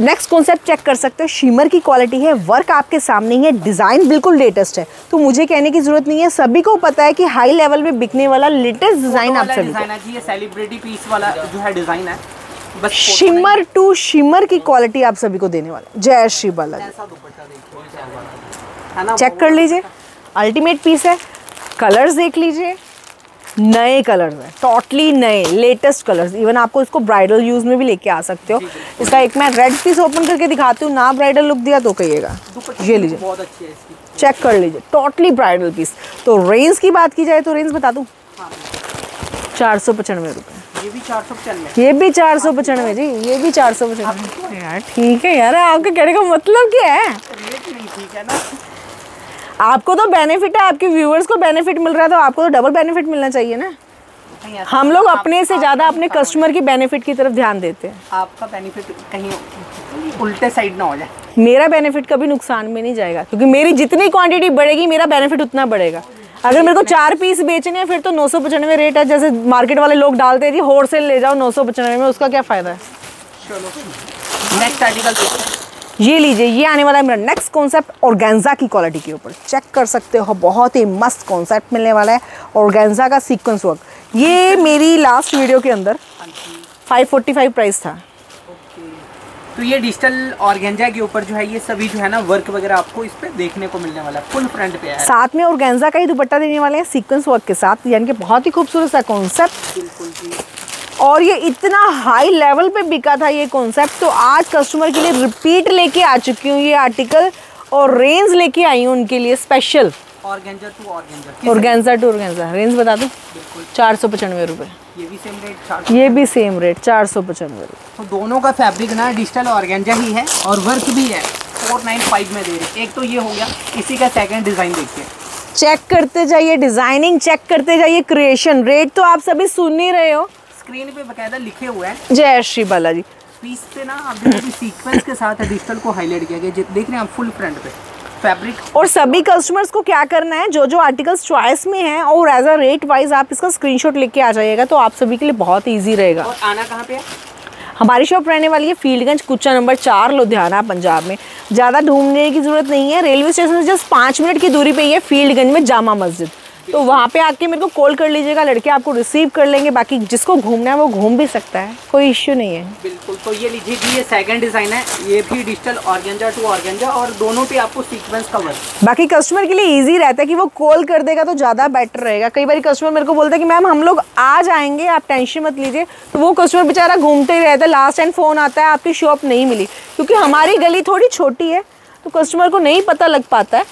नेक्स्ट कॉन्सेप्ट चेक कर सकते हो, शिमर की क्वालिटी है, वर्क आपके सामने ही है, डिज़ाइन बिल्कुल लेटेस्ट है। तो मुझे कहने की जरूरत नहीं है, सभी को पता है कि हाई लेवल में बिकने वाला लेटेस्ट डिज़ाइन आप सभी। सेलिब्रिटी पीस वाला जो है डिज़ाइन है, शिमर टू शिमर की क्वालिटी आप सभी को देने वाला। जय श्री बालाजी, चेक कर लीजिए, अल्टीमेट पीस है। कलर्स देख लीजिए, नए कलर्स हैं, टोटली नए लेटेस्ट कलर्स। इवन आपको इसको ब्राइडल यूज में भी लेके आ सकते हो। इसका एक मैं रेड पीस ओपन करके दिखाती हूँ, ना ब्राइडल लुक दिया तो कहिएगा। ये लीजिए, बहुत अच्छी है, चेक कर लीजिए, टोटली ब्राइडल पीस। तो रेंज की बात की जाए तो रेंज बता दूँ? 495 रुपये। ये भी 495, ये भी 495 जी, ये भी 495 यार। ठीक है यार, आपके कहने का मतलब क्या है? ठीक है ना, आपको तो बेनिफिट है, आपके व्यूअर्स को बेनिफिट मिल रहा है, तो आपको तो डबल बेनिफिट मिलना चाहिए ना। हम लोग अपने से ज़्यादा अपने कस्टमर की बेनिफिट की तरफ ध्यान देते हैं। आपका बेनिफिट कहीं उल्टे साइड ना हो जाए। मेरा बेनिफिट कभी नुकसान में नहीं जाएगा, क्योंकि मेरी जितनी क्वान्टिटी बढ़ेगी मेरा बेनिफिट उतना बढ़ेगा। अगर मेरे को 4 पीस बेचने हैं फिर तो 995 रेट है, जैसे मार्केट वाले लोग डालते हैं जी होलसेल ले जाओ 995 में, उसका क्या फ़ायदा है। चलो नेक्स्ट आर्टिकल देखते हैं। ये लीजिए, ये आने वाला है मेरा नेक्स्ट कॉन्सेप्ट ऑर्गेन्जा की क्वालिटी के ऊपर। चेक कर सकते हो, बहुत ही मस्त कॉन्सेप्ट मिलने वाला है ऑर्गेन्जा का सीक्वेंस वर्क। ये मेरी लास्ट वीडियो के अंदर 545 प्राइस था। तो ये डिजिटल ऑर्गेन्जा के ऊपर जो है ये सभी जो है ना वर्क वगैरह आपको इस पे देखने को मिलने वाला है, फुल फ्रंट पे है। साथ में ऑर्गेन्जा का ही दुपट्टा देने वाले हैं सीक्वेंस वर्क के साथ, यानी कि बहुत ही खूबसूरत सा कॉन्सेप्ट। बिल्कुल जी, और ये इतना हाई लेवल पे बिका था ये कॉन्सेप्ट, तो आज कस्टमर के लिए रिपीट लेके आ चुकी हूँ ये आर्टिकल और रेंज लेके आई हूँ उनके लिए special. ऑर्गेन्जा to ऑर्गेन्जा, ऑर्गेन्जा to ऑर्गेन्जा, range बता दूँ 495 रुपये। ये भी सेम रेट 495 रुपये। तो दोनों का फैब्रिक ना डिजिटल ऑर्गेन्जा ही है और वर्क भी है। 495 में दे रहे। एक तो ये हो गया, इसी का सेकंड डिजाइन देखिए। चेक करते जाइए डिजाइनिंग, चेक करते जाइए क्रिएशन। रेट तो आप सभी सुन ही रहे हो, स्क्रीन पे बकायदा लिखे हुए हैं। जय श्री बालाजी। पीस पे ना आप सीक्वेंस के साथ डिजिटल को हाईलाइट किया गया, देख रहे हैं आप फुल फ्रंट पे फैब्रिक। और सभी कस्टमर्स को क्या करना है, जो जो आर्टिकल्स चॉइस में हैं और एज अ रेट वाइज आप इसका स्क्रीनशॉट लेके आ जाइएगा तो आप सभी के लिए बहुत इजी रहेगा। और आना कहाँ पे है? हमारी शॉप रहने वाली है फील्डगंज, कुच्चा नंबर 4, लुधियाना, पंजाब में। ज़्यादा ढूंढने की जरूरत नहीं है, रेलवे स्टेशन से जस्ट 5 मिनट की दूरी पर ही है फील्डगंज में जामा मस्जिद। तो वहाँ पे आके मेरे को कॉल कर लीजिएगा, लड़के आपको रिसीव कर लेंगे। बाकी जिसको घूमना है वो घूम भी सकता है, कोई इश्यू नहीं है। बिल्कुल, तो ये लीजिए कि ये सेकंड डिज़ाइन है, ये भी डिजिटल ऑर्गेन्जा टू ऑर्गेन्जा और दोनों पे आपको सीक्वेंस का वर्क। बाकी कस्टमर के लिए इजी रहता है कि वो कॉल कर देगा तो ज़्यादा बेटर रहेगा। कई बार कस्टमर मेरे को बोलता है कि मैम हम लोग आ जाएंगे, आप टेंशन मत लीजिए, तो वो कस्टमर बेचारा घूमते ही रहता है। लास्ट टाइम फ़ोन आता है आपकी शॉप नहीं मिली, क्योंकि हमारी गली थोड़ी छोटी है तो कस्टमर को नहीं पता लग पाता है।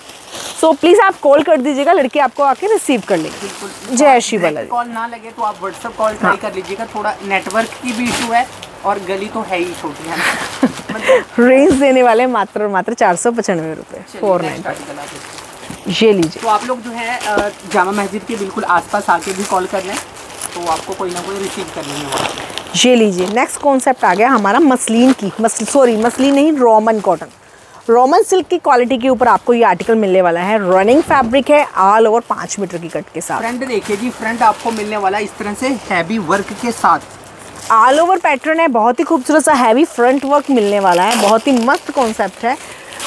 सो प्लीज़ आप कॉल कर दीजिएगा, लड़के आपको आके रिसीव कर लेंगे। जय श्री बालाजी। कॉल ना लगे तो आप व्हाट्सएप कॉल ट्राई कर लीजिएगा, थोड़ा नेटवर्क की भी इशू है और गली तो है ही छोटी है। रेंज देने वाले मात्र मात्र 495 रुपये 495। ये लीजिए, तो आप लोग जो है जामा मस्जिद के बिल्कुल आसपास आके भी कॉल कर लें तो आपको कोई ना कोई रिसीव कर लेंगे। ये लीजिए, नेक्स्ट कॉन्सेप्ट आ गया हमारा मसलिन की, सॉरी मसलिन नहीं, रोमन कॉटन, रोमन सिल्क की क्वालिटी के ऊपर आपको ये आर्टिकल मिलने वाला है। रनिंग फैब्रिक है, ऑल ओवर 5 मीटर की कट के साथ। फ्रंट देखिए जी, फ्रंट आपको मिलने वाला इस तरह से हैवी वर्क के साथ। ऑल ओवर पैटर्न है, बहुत ही खूबसूरत सा हैवी फ्रंट वर्क मिलने वाला है, बहुत ही मस्त कॉन्सेप्ट है।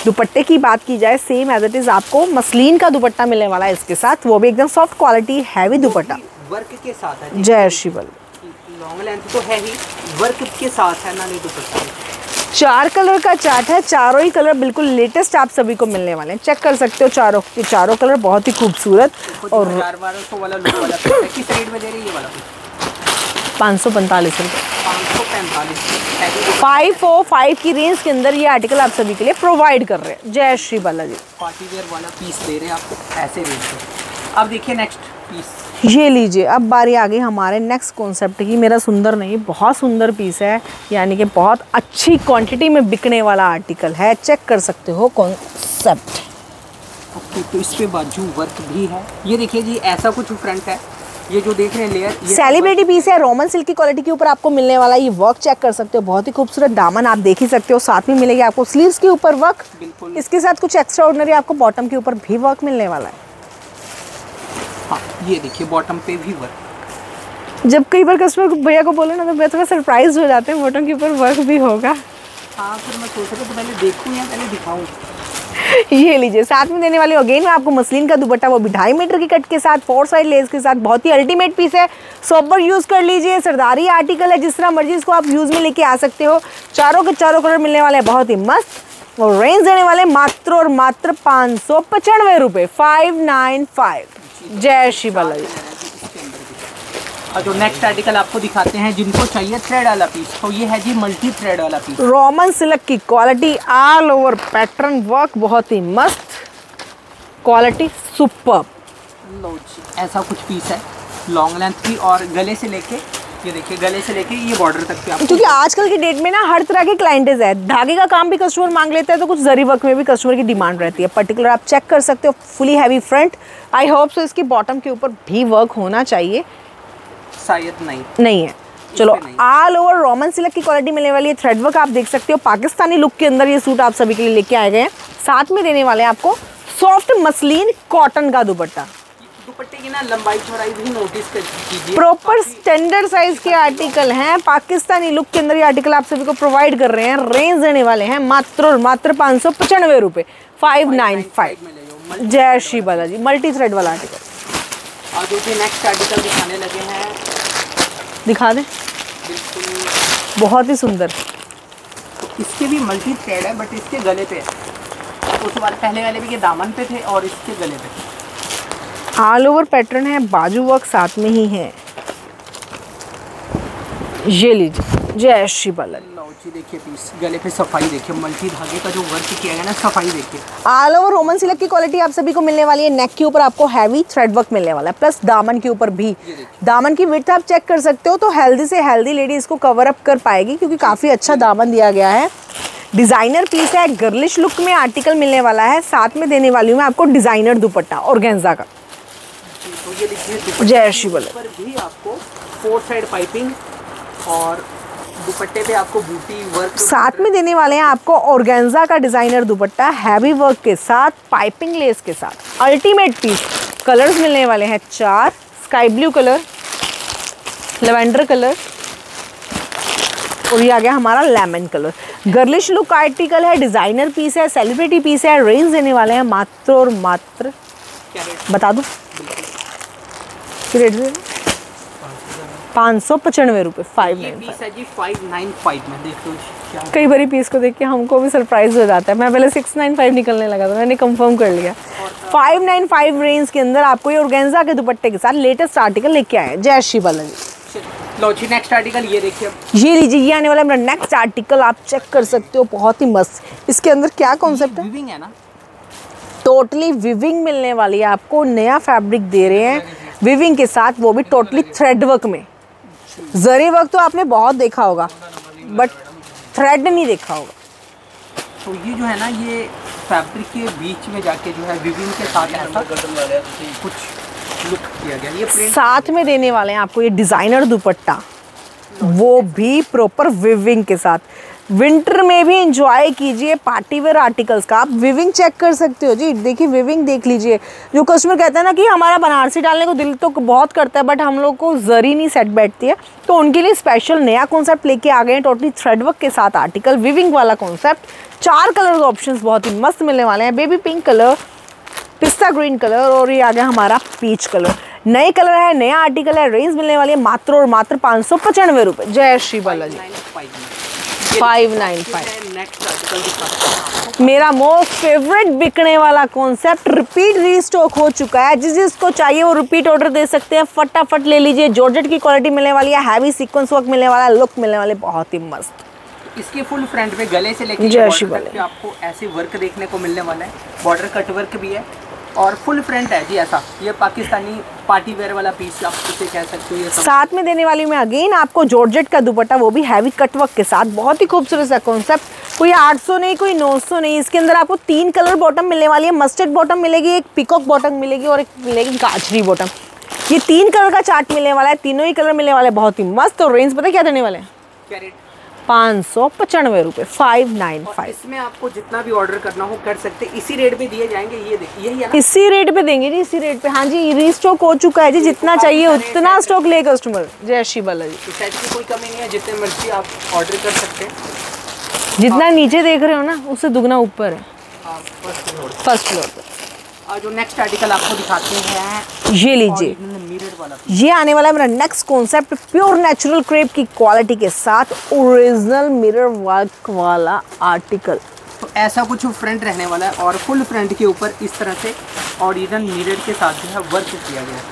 दुपट्टे की बात की जाए, सेम एज इट इज़ आपको मसलिन का दुपट्टा मिलने वाला है इसके साथ, वो भी एकदम सॉफ्ट क्वालिटी हैवी दुपट्टा वर्क के साथ है। जय श्री बल। लॉन्ग लेंथ तो है ही, वर्क के साथ है ना ये दुपट्टा। 4 कलर का चार्ट है, चारों ही कलर बिल्कुल लेटेस्ट आप सभी को मिलने वाले हैं। चेक कर सकते हो, चारों के चारों कलर बहुत ही खूबसूरत। और 545 रुपये 545 की रेंज के अंदर ये आर्टिकल आप सभी के लिए प्रोवाइड कर रहे हैं। जय श्री बालाजी। पार्टी वेयर वाला पीस दे रहे हैं आपको ऐसे रेंज पे। अब देखिए नेक्स्ट पीस। ये लीजिए, अब बारी आ गई हमारे नेक्स्ट कॉन्सेप्ट की। मेरा सुंदर नहीं, बहुत सुंदर पीस है, यानी कि बहुत अच्छी क्वांटिटी में बिकने वाला आर्टिकल है। चेक कर सकते हो कॉन्सेप्ट। तो इस पे बाजू वर्क भी है। ये देखिए जी, ऐसा कुछ फ्रंट है। ये जो देख रहे हैं लेयर, ये सेलिब्रिटी पीस है, रोमन सिल्क की क्वालिटी के ऊपर आपको मिलने वाला ये वर्क। चेक कर सकते हो, बहुत ही खूबसूरत दामन आप देख ही सकते हो। साथ में मिलेगी आपको स्लीव्स के ऊपर वर्क, इसके साथ कुछ एक्स्ट्रा ऑर्डिनरी आपको बॉटम के ऊपर भी वर्क मिलने वाला है। हाँ, ये देखिए बॉटम पे भी वर्क। जब कई बार कस्टमर भैया को बोलो ना तो भैया थोड़ा सरप्राइज हो जाते हैं, बॉटम के ऊपर वर्क भी होगा। हाँ, फिर मैं सोच रही हूँ पहले देखूँ या पहले दिखाऊँ। ये लीजिए, साथ में देने वाले अगेन आपको मसलिन का दुपट्टा, वो भी 2.5 मीटर की कट के साथ, 4 साइड लेस के साथ। बहुत ही अल्टीमेट पीस है, सोबर यूज़ कर लीजिए, सरदारी आर्टिकल है, जिस तरह मर्जी इसको आप यूज़ में लेके आ सकते हो। चारों के चारों कलर मिलने वाले हैं, बहुत ही मस्त। और रेंज देने वाले मात्र और मात्र 595 रुपये 595। जय श्री बालाजी। और जो नेक्स्ट आर्टिकल आपको दिखाते हैं जिनको चाहिए थ्रेड वाला पीस, तो ये है जी मल्टी थ्रेड वाला पीस। रोमन सिल्क की quality, all over pattern work, बहुत ही मस्त क्वालिटी, सुपर्ब। लो जी, ऐसा कुछ पीस है, लॉन्ग लेंथ भी और गले से लेके, ये देखिए गले से लेके ये बॉर्डर तक पे। क्योंकि आजकल की डेट में ना हर तरह के क्लाइंटेज है, धागे का काम भी कस्टमर मांग लेता है, तो कुछ जरी वर्क में भी कस्टमर की डिमांड रहती है पर्टिकुलर। आप चेक कर सकते हो, fully heavy front. I hope so इसकी बॉटम के ऊपर भी वर्क होना चाहिए, शायद नहीं है। चलो, ऑल ओवर रोमन सिल्क की क्वालिटी मिलने वाली है, थ्रेड वर्क आप देख सकते हो। पाकिस्तानी लुक के अंदर ये सूट आप सभी के लिए लेके आए गए हैं। साथ में देने वाले हैं आपको सॉफ्ट मसलिन कॉटन का दुपट्टा। दुपट्टे की ना लंबाई चौड़ाई भी नोटिस कीजिए। प्रॉपर स्टैंडर्ड साइज के आर्टिकल हैं, पाकिस्तानी लुक के अंदर ये आर्टिकल आप सभी को प्रोवाइड कर रहे हैं। रेंज देने वाले हैं मात्र मात्र 595 रुपये, 595। जय श्री बालाजी। मल्टी थ्रेड वाला आर्टिकल। और देखिए नेक्स्ट आर्टिकल दिखाने लगे हैं, दिखा दें। बहुत ही सुंदर। इसके भी मल्टी थ्रेड है बट इसके गले पे है, उस बार पहले वाले भी के दामन पे थे और इसके गले पे। ऑल ओवर पैटर्न है, बाजू वर्क साथ में ही है। ये लीजिए। जय श्री बालाजी। जी देखिए पीस, गले पे सफाई देखिए, मल्टी धागे का जो वर्क किया गया ना, सफाई देखिए। ऑल ओवर रोमन सिल्क की क्वालिटी आप सभी को मिलने वाली है। नेक के ऊपर आपको हैवी थ्रेड वर्क मिलने वाला है, प्लस दामन के ऊपर भी। दामन की विड्थ आप चेक कर सकते हो, तो हेल्दी से हेल्दी लेडी इसको कवर अप कर पाएगी क्योंकि काफी अच्छा दामन दिया गया है। डिजाइनर पीस है, गर्लिश लुक में आर्टिकल मिलने वाला है। साथ में देने वाली हूँ मैं आपको डिजाइनर दुपट्टा ऑर्गेन्जा का। जय श्री बालाजी। आपको 4 साइड पाइपिंग और दुपट्टे पे आपको बूटी वर्क साथ में देने वाले हैं। आपको ऑर्गेन्जा का डिजाइनर दुपट्टा हैवी वर्क के साथ, पाइपिंग लेस के साथ, अल्टीमेट पीस। कलर्स मिलने वाले हैं 4, sky blue colour, lavender colour और ये आ गया हमारा lemon colour. Girlish look article है, डिजाइनर पीस है, सेलिब्रिटी पीस है। रेंज देने वाले हैं मात्र और मात्र, बता दो रेट 595 रुपये, 595 में देख लो। कई बारी पीस को देख के हमको भी सरप्राइज हो जाता है। मैं पहले 695 निकलने लगा था, मैंने कंफर्म कर लिया। 595 रेंज के अंदर आपको ये ऑर्गेन्जा के दुपट्टे के साथ लेटेस्ट आर्टिकल लेके आए हैं। जय श्री बालाजी। लो जी नेक्स्ट आर्टिकल ये देखिए, ये लीजिए। ये आने वाला है मेरा नेक्स्ट आर्टिकल, आप चेक कर सकते हो, बहुत ही मस्त। इसके अंदर क्या कॉन्सेप्ट है ना, टोटली विविंग मिलने वाली है आपको। नया फैब्रिक दे रहे हैं विविंग के साथ, वो भी टोटली थ्रेड वर्क में। जरी वर्क तो आपने बहुत देखा होगा बट थ्रेड नहीं देखा होगा। तो ये जो है ना, ये फैब्रिक के बीच में जाके जो है विविंग के साथ ऐसा कुछ लुक किया गया। ये प्रिंट साथ में देने वाले हैं आपको ये डिजाइनर दुपट्टा, वो भी प्रॉपर विविंग के साथ। विंटर में भी एंजॉय कीजिए पार्टीवेयर आर्टिकल्स का। आप विविंग चेक कर सकते हो जी, देखिए विविंग देख लीजिए। जो कस्टमर कहता है ना कि हमारा बनारसी डालने को दिल तो बहुत करता है बट हम लोग को जरी नहीं सेट बैठती है, तो उनके लिए स्पेशल नया कॉन्सेप्ट लेके आ गए हैं। टोटली थ्रेड वर्क के साथ आर्टिकल, विविंग वाला कॉन्सेप्ट। 4 कलर ऑप्शन बहुत ही मस्त मिलने वाले हैं, बेबी पिंक कलर, पिस्ता ग्रीन कलर और ये आ गया हमारा पीच कलर। नए कलर है, नया आर्टिकल है। रेंज मिलने वाली है मात्र और मात्र 595 रुपये। जय श्री बालाजी। 595 मेरा मोस्ट फेवरेट बिकने वाला कॉन्सेप्ट, रिपीट रीस्टॉक हो चुका है। जिस जिसको चाहिए वो रिपीट ऑर्डर दे सकते हैं, फटाफट ले लीजिए। जॉर्जेट की क्वालिटी मिलने वाली है, हैवी सीक्वेंस वर्क मिलने वाला, लुक मिलने वाले बहुत ही मस्त। इसके फुल फ्रंट पे गले से लेकर बॉर्डर तक आपको ऐसे वर्क देखने को मिलने वाला है। बॉर्डर कट वर्क भी है और फुल फ्रंट है जी ऐसा। ये पाकिस्तानी पार्टी वेयर वाला पीस आप इसे कह सकते हो। ये साथ में देने वाली मैं अगेन आपको जॉर्जेट का दुपट्टा, वो भी हैवी कट वर्क के साथ। बहुत ही खूबसूरत सा कॉन्सेप्ट, कोई 800 नहीं, कोई 900 नहीं। इसके अंदर आपको 3 कलर बॉटम मिलने वाली है। मस्टर्ड बॉटम मिलेगी, एक पिकॉक बॉटम मिलेगी और एक मिलेगी गाजरी बॉटम। ये 3 कलर का चार्ट मिलने वाला है, तीनों ही कलर मिलने वाले, बहुत ही मस्त। और रेंज पता है क्या देने वाले हैं, 595 रुपये, 595। इसमें आपको जितना भी ऑर्डर करना हो कर सकते, इसी रेट पे दिए जाएंगे। ये देखिए यही है ना, इसी रेट पे देंगे जी, इसी रेट पे। हाँ जी, रीस्टॉक हो चुका है जी, जितना चाहिए उतना स्टॉक ले कस्टमर। जय श्री बालाजी। इस साइज की कोई कमी नहीं है, जितने मर्जी आप ऑर्डर कर सकते हैं। जितना नीचे देख रहे हो ना उससे दुगना ऊपर है, फर्स्ट फ्लोर पर। और जो नेक्स्ट आर्टिकल आपको दिखाते हैं ये लीजिए, मिरर वाला। ये आने वाला है मेरा next concept, pure natural crepe की क्वालिटी के साथ ओरिजिनल मिरर वर्क वाला आर्टिकल। तो ऐसा कुछ फ्रंट रहने वाला है और फुल फ्रंट के ऊपर इस तरह से ओरिजिनल मिरर के साथ जो है वर्क किया गया है।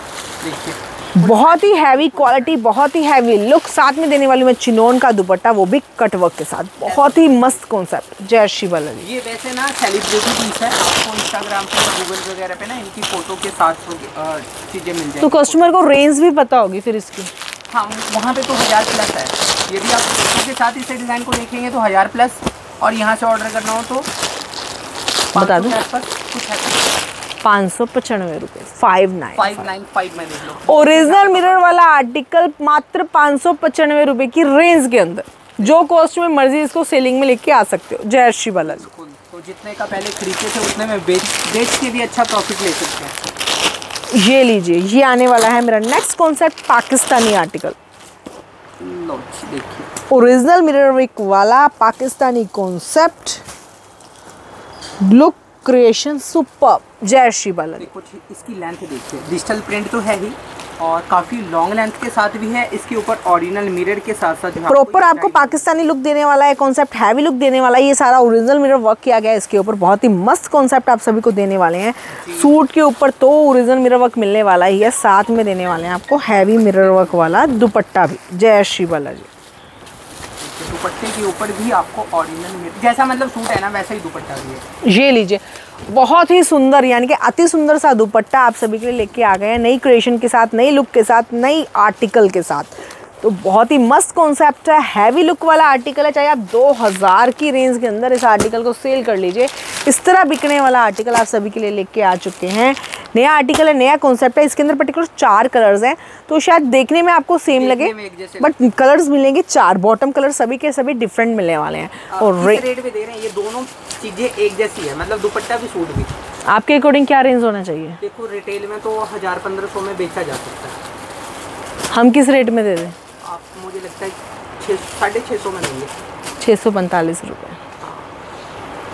देखिए बहुत ही हैवी क्वालिटी, बहुत ही हैवी लुक। साथ में देने वाली मैं चिनोन का दुपट्टा, वो भी कट वर्क के साथ, बहुत ही मस्त कॉन्सेप्ट। जय श्री बालाजी। ये वैसे ना सेलिब्रिटी पीस है, आपको इंस्टाग्राम पे या गूगल वगैरह पे ना इनकी फोटो के साथ चीजें मिल जाएंगी, तो कस्टमर को रेंज भी पता होगी फिर इसकी। हाँ, वहाँ पे तो 1000 प्लस है। ये भी आप फोटो के साथ इसे डिज़ाइन को देखेंगे तो 1000 प्लस, और यहाँ से ऑर्डर करना हो तो बता दूँ 595 रुपये, 595 में देख लो। ओरिजिनल मिरर वाला आर्टिकल मात्र 595 रुपये की रेंज के अंदर, जो कॉस्ट में मर्जी इसको सेलिंग में लेके आ सकते हो। जय श्री बालाजी। तो जितने का पहले खरीदते थे उतने में बेच के भी अच्छा प्रॉफिट ले सकते हैं। ये लीजिए, ये आने वाला है मेरा नेक्स्ट कॉन्सेप्ट, पाकिस्तानी आर्टिकल। देखिए ओरिजिनल मिरर वर्क वाला Pakistani concept, look creation superb. जय श्री बाला। इसकी लेंथ देखिए, डिजिटल प्रिंट तो है ही और काफ़ी लॉन्ग लेंथ के साथ भी है। इसके ऊपर ओरिजिनल मिरर के साथ साथ प्रॉपर आपको पाकिस्तानी लुक देने वाला है कॉन्सेप्ट, हैवी लुक देने वाला है। ये सारा ओरिजिनल मिरर वर्क किया गया है इसके ऊपर। बहुत ही मस्त कॉन्सेप्ट आप सभी को देने वाले हैं। सूट के ऊपर तो ओरिजिनल मिरर वर्क मिलने वाला ही है, साथ में देने वाले हैं आपको हैवी मिरर वर्क वाला दुपट्टा भी। जय श्री बालाजी। दुपट्टे के ऊपर भी आपको ओरिजिनल मिरर जैसा मतलब सूट है ना, वैसा ही दुपट्टा भी है। ये लीजिए, बहुत ही सुंदर यानी कि अति सुंदर सा दुपट्टा आप सभी के लिए लेके आ गए हैं, नई क्रिएशन के साथ, नई लुक के साथ, नई आर्टिकल के साथ। तो बहुत ही मस्त कॉन्सेप्ट है, हैवी लुक वाला आर्टिकल है। चाहे आप 2000 की रेंज के अंदर इस आर्टिकल को सेल कर लीजिए, इस तरह बिकने वाला आर्टिकल आप सभी के लिए लेके आ चुके हैं। नया आर्टिकल है, नया कॉन्सेप्ट है। इसके अंदर पर्टिकुलर 4 कलर्स हैं, तो शायद देखने में आपको सेम लगे बट कलर्स मिलेंगे 4। बॉटम कलर सभी के सभी डिफरेंट मिलने वाले हैं और रेट भी दे रहे हैं। ये दोनों चीज़ें एक जैसी है, मतलब दुपट्टा भी सूट भी। आपके अकॉर्डिंग क्या रेंज होना चाहिए? देखो रिटेल में तो 1000-1500 में बेचा जा सकता है। हम किस रेट में दे दें? मुझे लगता है 650 में लेंगे। 645 रुपये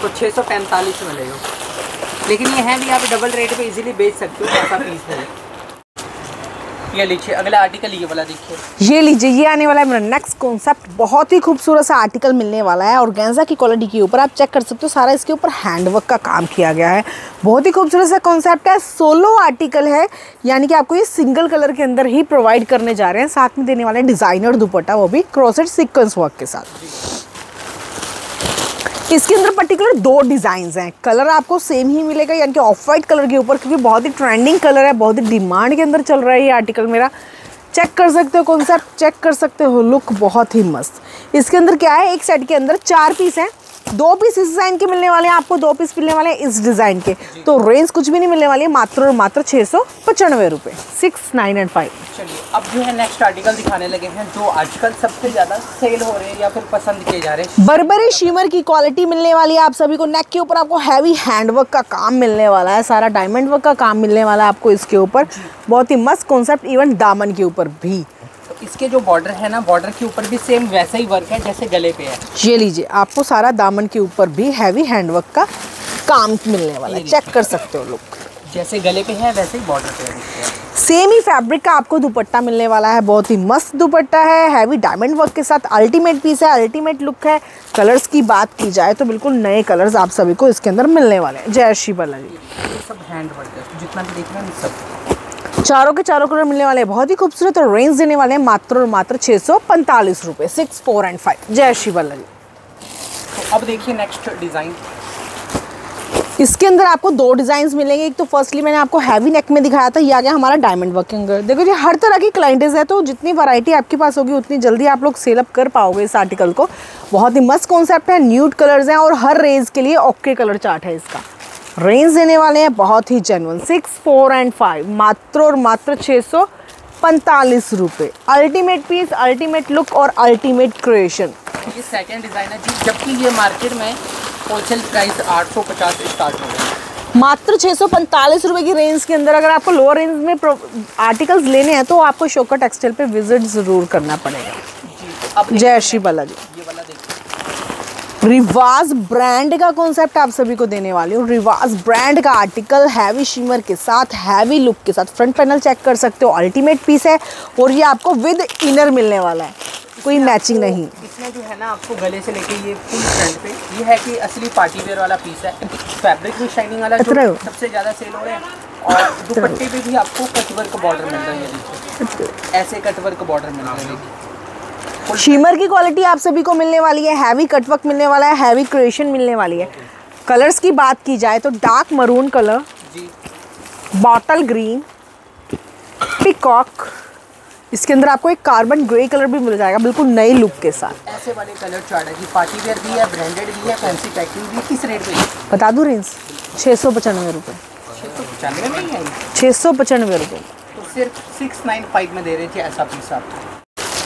तो 645 में लेगा, लेकिन ये है भी आप डबल रेट पे इजीली बेच सकते हो, ऐसा पीस है। ये लीजिए अगला आर्टिकल, ये वाला देखिए। ये लीजिए, ये आने वाला है मेरा नेक्स्ट कॉन्सेप्ट। बहुत ही खूबसूरत सा आर्टिकल मिलने वाला है और ऑर्गेन्जा की क्वालिटी के ऊपर आप चेक कर सकते हो। सारा इसके ऊपर हैंडवर्क का काम किया गया है। बहुत ही खूबसूरत सा कॉन्सेप्ट है, सोलो आर्टिकल है यानी कि आपको ये सिंगल कलर के अंदर ही प्रोवाइड करने जा रहे हैं। साथ में देने वाले डिज़ाइनर दुपट्टा, वो भी क्रोसेट सीक्वेंस वर्क के साथ। इसके अंदर पर्टिकुलर 2 डिज़ाइंस हैं, कलर आपको सेम ही मिलेगा यानी कि ऑफ वाइट कलर के ऊपर, क्योंकि बहुत ही ट्रेंडिंग कलर है, बहुत ही डिमांड के अंदर चल रहा है ये आर्टिकल मेरा। चेक कर सकते हो कॉन्सेप्ट, चेक कर सकते हो लुक, बहुत ही मस्त। इसके अंदर क्या है, एक सेट के अंदर 4 पीस हैं, 2 पीस इस डिज़ाइन के मिलने वाले हैं आपको, 2 पीस मिलने वाले हैं इस डिज़ाइन के। तो रेंज कुछ भी नहीं मिलने वाली है, मात्र और मात्र 695 रुपये, 6995। चलिए अब जो है नेक्स्ट आर्टिकल दिखाने लगे हैं, जो आजकल सबसे ज़्यादा सेल हो रहे हैं या फिर पसंद किए जा रहे हैं। बरबरी शिमर की क्वालिटी मिलने वाली है आप सभी को। नेक के ऊपर आपको हैवी हैंडवर्क का काम मिलने वाला है, सारा डायमंड वर्क का काम मिलने वाला है आपको इसके ऊपर। बहुत ही मस्त कॉन्सेप्ट, इवन दामन के ऊपर भी। इसके जो बॉर्डर है ना, बॉर्डर के ऊपर भी सेम वैसा ही वर्क है जैसे गले पे है। ये लीजिए, आपको सारा दामन के ऊपर भी हैवी हैंडवर्क का काम मिलने वाला है। चेक कर सकते हो लुक, जैसे गले पे है वैसे ही बॉर्डर पे है। सेम ही फैब्रिक का आपको दुपट्टा मिलने वाला है, बहुत ही मस्त दुपट्टा है, हैवी डायमंड वर्क के साथ। अल्टीमेट पीस है, अल्टीमेट लुक है। कलर्स की बात की जाए तो बिल्कुल नए कलर्स आप सभी को इसके अंदर मिलने वाले हैं। जय श्री बाला जी। सब हैंडवर्क है, जितना भी देख रहे हैं सब, चारों के चारों कलर मिलने वाले हैं, बहुत ही खूबसूरत। और रेंज देने वाले हैं मात्र और मात्र 645 रुपये, 6495। जय श्री बाला जी। तो अब देखिए नेक्स्ट डिज़ाइन। इसके अंदर आपको 2 डिज़ाइंस मिलेंगे। एक तो फर्स्टली मैंने आपको हैवी नेक में दिखाया था, ये आ गया हमारा डायमंड वर्किंग। देखो जी, हर तरह की क्लाइंटेज है, तो जितनी वैरायटी आपके पास होगी उतनी जल्दी आप लोग सेल अप कर पाओगे इस आर्टिकल को। बहुत ही मस्त कॉन्सेप्ट है, न्यूड कलर्स हैं और हर रेंज के लिए ओके कलर चार्ट है इसका। रेंज देने वाले हैं बहुत ही जेन्युइन 645, मात्र और मात्र 645 रुपये। अल्टीमेट पीस, अल्टीमेट लुक और अल्टीमेट क्रिएशन। ये सेकंड डिज़ाइन है जी, जबकि ये मार्केट में होलसेल प्राइस 850 से स्टार्ट हो गया। मात्र 645 रुपये की रेंज के अंदर अगर आपको लोअर रेंज में आर्टिकल्स लेने हैं तो आपको अशोका टेक्सटाइल पे विजिट ज़रूर करना पड़ेगा। जय श्री बाला जी। ये वाला देखिए, रिवाज ब्रांड का कॉन्सेप्ट आप सभी को देने वाली हूँ। रिवाज ब्रांड का आर्टिकल हैवी शिमर के साथ, हैवी लुक के साथ। फ्रंट पैनल चेक कर सकते हो, अल्टीमेट पीस है और ये आपको विद इनर मिलने वाला है, कोई मैचिंग नहीं। इसमें जो है ना, आपको गले से लेके ये फुल फ्रंट पे, ये है कि असली पार्टी वेयर वाला पीस है। फैब्रिक भी शाइनिंग वाला जो सबसे ज़्यादा सेल हो रहा है, और दुपट्टे पे भी आपको कटवर्क बॉर्डर मिल रही है, ऐसे कटवर्क बॉर्डर मिल रही है। शिमर की क्वालिटी आप सभी को मिलने वाली है, हैवी कटवर्क मिलने वाला है, हैवी क्रिएशन मिलने वाली है। कलर्स की बात की जाए तो डार्क मरून कलर जी, बॉटल ग्रीन, पिकॉक। इसके अंदर आपको एक कार्बन ग्रे कलर भी मिल जाएगा, बिल्कुल नए लुक के साथ। ऐसे वाले कलर चार्ट है जी, पार्टी वेयर भी है, ब्रांडेड भी है, फैंसी पैकिंग भी। किस रेट पे बता दूँ रेंज? 695 रुपये, 695 रुपये, तो सिर्फ 695 में दे रहे थे ऐसा पीस आपको।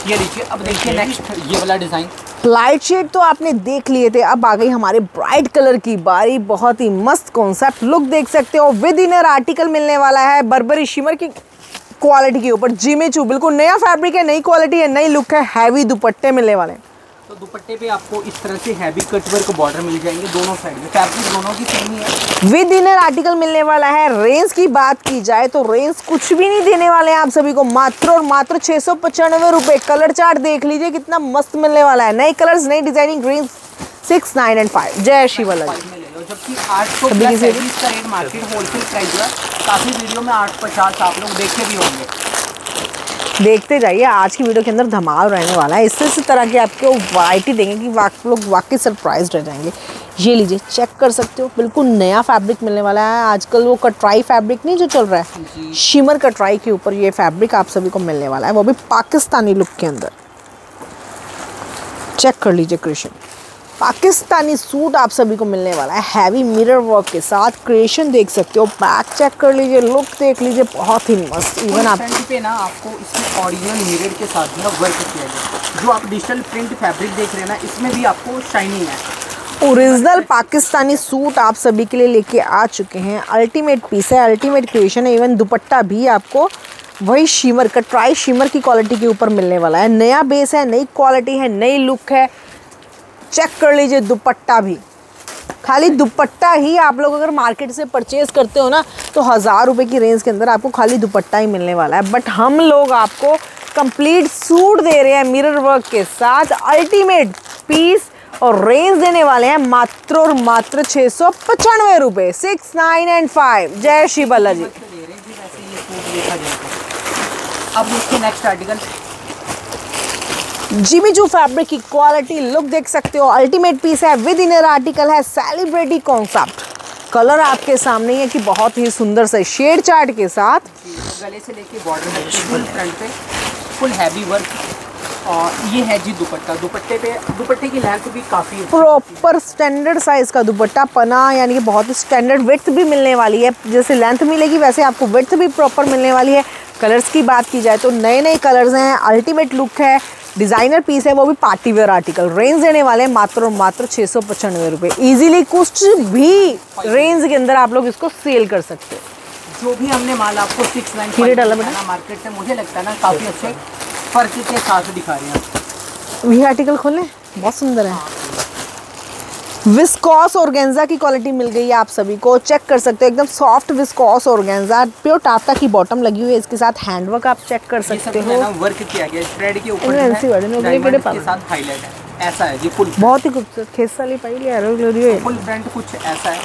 ये लीजिए, अब देखिए नेक्स्ट ये वाला डिज़ाइन। लाइट शेड तो आपने देख लिए थे, अब आ गई हमारे ब्राइट कलर की बारी। बहुत ही मस्त कॉन्सेप्ट लुक देख सकते हो। विद इनर आर्टिकल मिलने वाला है बर्बरी शिमर की क्वालिटी के ऊपर। जिमे चू बिल्कुल नया फैब्रिक है, नई क्वालिटी है, नई लुक है। हैवी दुपट्टे मिलने वाले हैं, तो दुपट्टे पे आपको इस तरह से हैवी कटवर्क बॉर्डर मिल जाएंगे दोनों साइड में। फैब्रिक दोनों की सेम ही है। विद इनर आर्टिकल मिलने वाला है। रेंज की बात की जाए तो रेंज कुछ भी नहीं देने वाले हैं आप सभी को, मात्र और मात्र 695 रुपये। कलर चार्ट देख लीजिए कितना मस्त मिलने वाला है। नए कलर्स, नई डिजाइनिंग। रेंज 6, 9 और 5। जय शिवाला जी। जबकि 800 प्लस का रेट मार्केट होलसेल प्राइस है। काफी वीडियो में 850 आप लोग देखे भी होंगे, देखते जाइए। आज की वीडियो के अंदर धमाल रहने वाला है। इससे इस तरह की आपको वैरायटी देंगे कि आप लोग वाकई सरप्राइज रह जाएंगे। ये लीजिए, चेक कर सकते हो, बिल्कुल नया फैब्रिक मिलने वाला है। आजकल वो कटराई फैब्रिक नहीं जो चल रहा है, शिमर कटराई के ऊपर ये फैब्रिक आप सभी को मिलने वाला है, वो भी पाकिस्तानी लुक के अंदर। चेक कर लीजिए कृष्ण, पाकिस्तानी सूट आप सभी को मिलने वाला है। हैवी मिरर वर्क के साथ क्रिएशन देख सकते हो। बैक चेक कर लीजिए, लुक देख लीजिए, बहुत ही मस्त। इवन आप पे ना आपको इसमें ओरिजिनल मिरर के साथ ना वर्क किया गया। जो आप डिजिटल प्रिंट फैब्रिक देख रहे हैं ना, इसमें भी आपको शाइनिंग है। ओरिजिनल पाकिस्तानी सूट आप सभी के लिए लेके आ चुके हैं। अल्टीमेट पीस है, अल्टीमेट क्रिएशन है। इवन दुपट्टा भी आपको वही शिमर का ट्राई शिमर की क्वालिटी के ऊपर मिलने वाला है। नया बेस है, नई क्वालिटी है, नई लुक है। चेक कर लीजिए दुपट्टा भी। खाली दुपट्टा ही आप लोग अगर मार्केट से परचेज़ करते हो ना तो 1000 रुपये की रेंज के अंदर आपको खाली दुपट्टा ही मिलने वाला है। बट हम लोग आपको कंप्लीट सूट दे रहे हैं मिरर वर्क के साथ, अल्टीमेट पीस, और रेंज देने वाले हैं मात्र और मात्र 695 रुपये। 6, 9 और 5। जय श्री बाला जी। अब इसके नेक्स्ट आर्टिकल जिमी जो फैब्रिक की क्वालिटी लुक देख सकते हो। अल्टीमेट पीस है, विद इनर आर्टिकल है, सेलिब्रिटी कॉन्सेप्ट। कलर आपके सामने है कि बहुत ही सुंदर से शेड चार्ट के साथ। गले से लेके बॉर्डर तक फुल फ्रंट पे फुल हैवी वर्क। और ये है जी दुपट्टा। दुपट्टे पे दुपट्टे की लेंथ भी काफ़ी प्रॉपर स्टैंडर्ड साइज़ का दुपट्टा पना, यानी कि बहुत ही स्टैंडर्ड विड्थ भी मिलने वाली है। जैसे लेंथ मिलेगी वैसे आपको विड्थ भी प्रॉपर मिलने वाली है। कलर्स की बात की जाए तो नए नए कलर्स हैं, अल्टीमेट लुक है, डिज़ाइनर पीस है, वो भी पार्टी वेयर आर्टिकल। रेंज देने वाले हैं मात्र और मात्र 695 रुपये। ईजिली कुछ भी रेंज के अंदर आप लोग इसको सेल कर सकते हैं। जो भी हमने माल आपको 695 मार्केट से मुझे लगता है ना काफ़ी अच्छे फर्क के साथ दिखा रहे हैं। ये आर्टिकल खोलें, बहुत सुंदर है। विस्कॉस ऑर्गेन्जा की क्वालिटी मिल गई है आप सभी को। चेक कर सकते हो, एकदम soft viscose ऑर्गेन्जा। Pure taffeta की बॉटम लगी हुई है, इसके साथ हैंडवर्क आप चेक कर सकते हो। वर्क किया गया थ्रेड के ऊपर के साथ हाईलाइट है, ऐसा है जी। फुल बहुत ही खूबसूरत खेस वाली पाई है। फुल फ्रंट कुछ ऐसा है,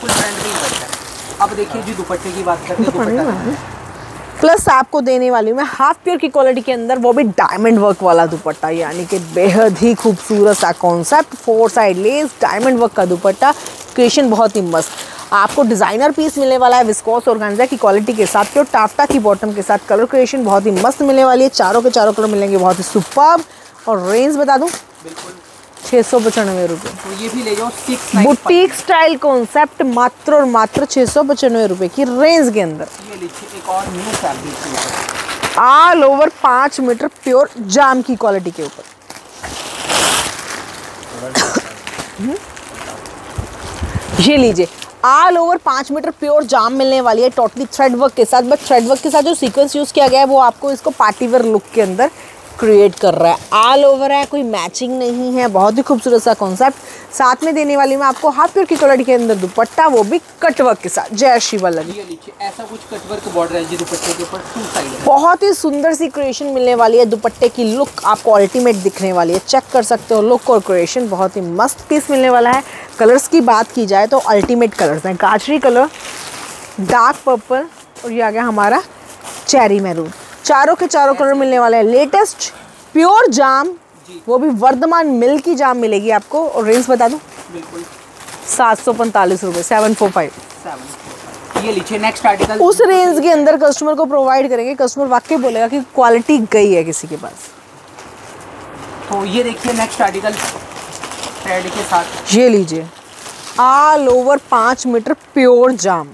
फुल फ्रंट भी वर्क है। अब देखिए जी दुपट्टे की बात करते हैं। प्लस आपको देने वाली मैं हाफ प्योर की क्वालिटी के अंदर, वो भी डायमंड वर्क वाला दुपट्टा, यानी कि बेहद ही खूबसूरत सा concept. 4 side lace diamond work का दुपट्टा, क्रिएशन बहुत ही मस्त। आपको डिज़ाइनर पीस मिलने वाला है विस्कोस ऑर्गेन्जा की क्वालिटी के साथ, प्योर टाफ्टा की बॉटम के साथ। कलर क्रिएशन बहुत ही मस्त मिलने वाली है, चारों के चारों कलर मिलेंगे, बहुत ही सुपर्ब। और रेंज बता दूँ, 695 रुपये। तो ये भी ले जाओ। बुटीक स्टाइल कॉन्सेप्ट मात्र और मात्र 695 रुपये की रेंज के अंदर। ये लीजिए एक और new fabric, all over 5 metre pure जाम की क्वालिटी के ऊपर। ये लीजिए, ऑल ओवर 5 मीटर प्योर जाम मिलने वाली है, टोटली थ्रेड वर्क के साथ। बट थ्रेड वर्क के साथ जो सीक्वेंस यूज़ किया गया है वो आपको इसको पार्टीवेयर लुक के अंदर क्रिएट कर रहा है। ऑल ओवर है, कोई मैचिंग नहीं है, बहुत ही खूबसूरत सा कॉन्सेप्ट। साथ में देने वाली मैं आपको हाफ प्योर की क्वालिटी के अंदर दुपट्टा, वो भी कटवर्क के साथ। जय शिवा लगी। ऐसा कुछ कटवर्क बॉर्डर है जी दुपट्टे के ऊपर, 2 साइड। बहुत ही सुंदर सी क्रिएशन मिलने वाली है। दुपट्टे की लुक आपको अल्टीमेट दिखने वाली है। चेक कर सकते हो लुक और क्रिएशन, बहुत ही मस्त पीस मिलने वाला है। कलर्स की बात की जाए तो अल्टीमेट कलर्स हैं, गाजरी कलर, डार्क पर्पल, और ये आ गया हमारा चेरी मैरून। चारों के चारों कलर मिलने वाले हैं। लेटेस्ट प्योर जाम, वो भी वर्धमान मिल की जाम मिलेगी आपको। और रेंज बता दूं, बिल्कुल 745 रुपये। 745। ये लीजिए नेक्स्ट आर्टिकल। उस रेंज के अंदर कस्टमर को प्रोवाइड करेंगे, कस्टमर वाकई बोलेगा कि क्वालिटी गई है किसी के पास। तो ये देखिए नेक्स्ट आर्टिकल थ्रेड के साथ। ये लीजिए ऑल ओवर 5 मीटर प्योर जाम।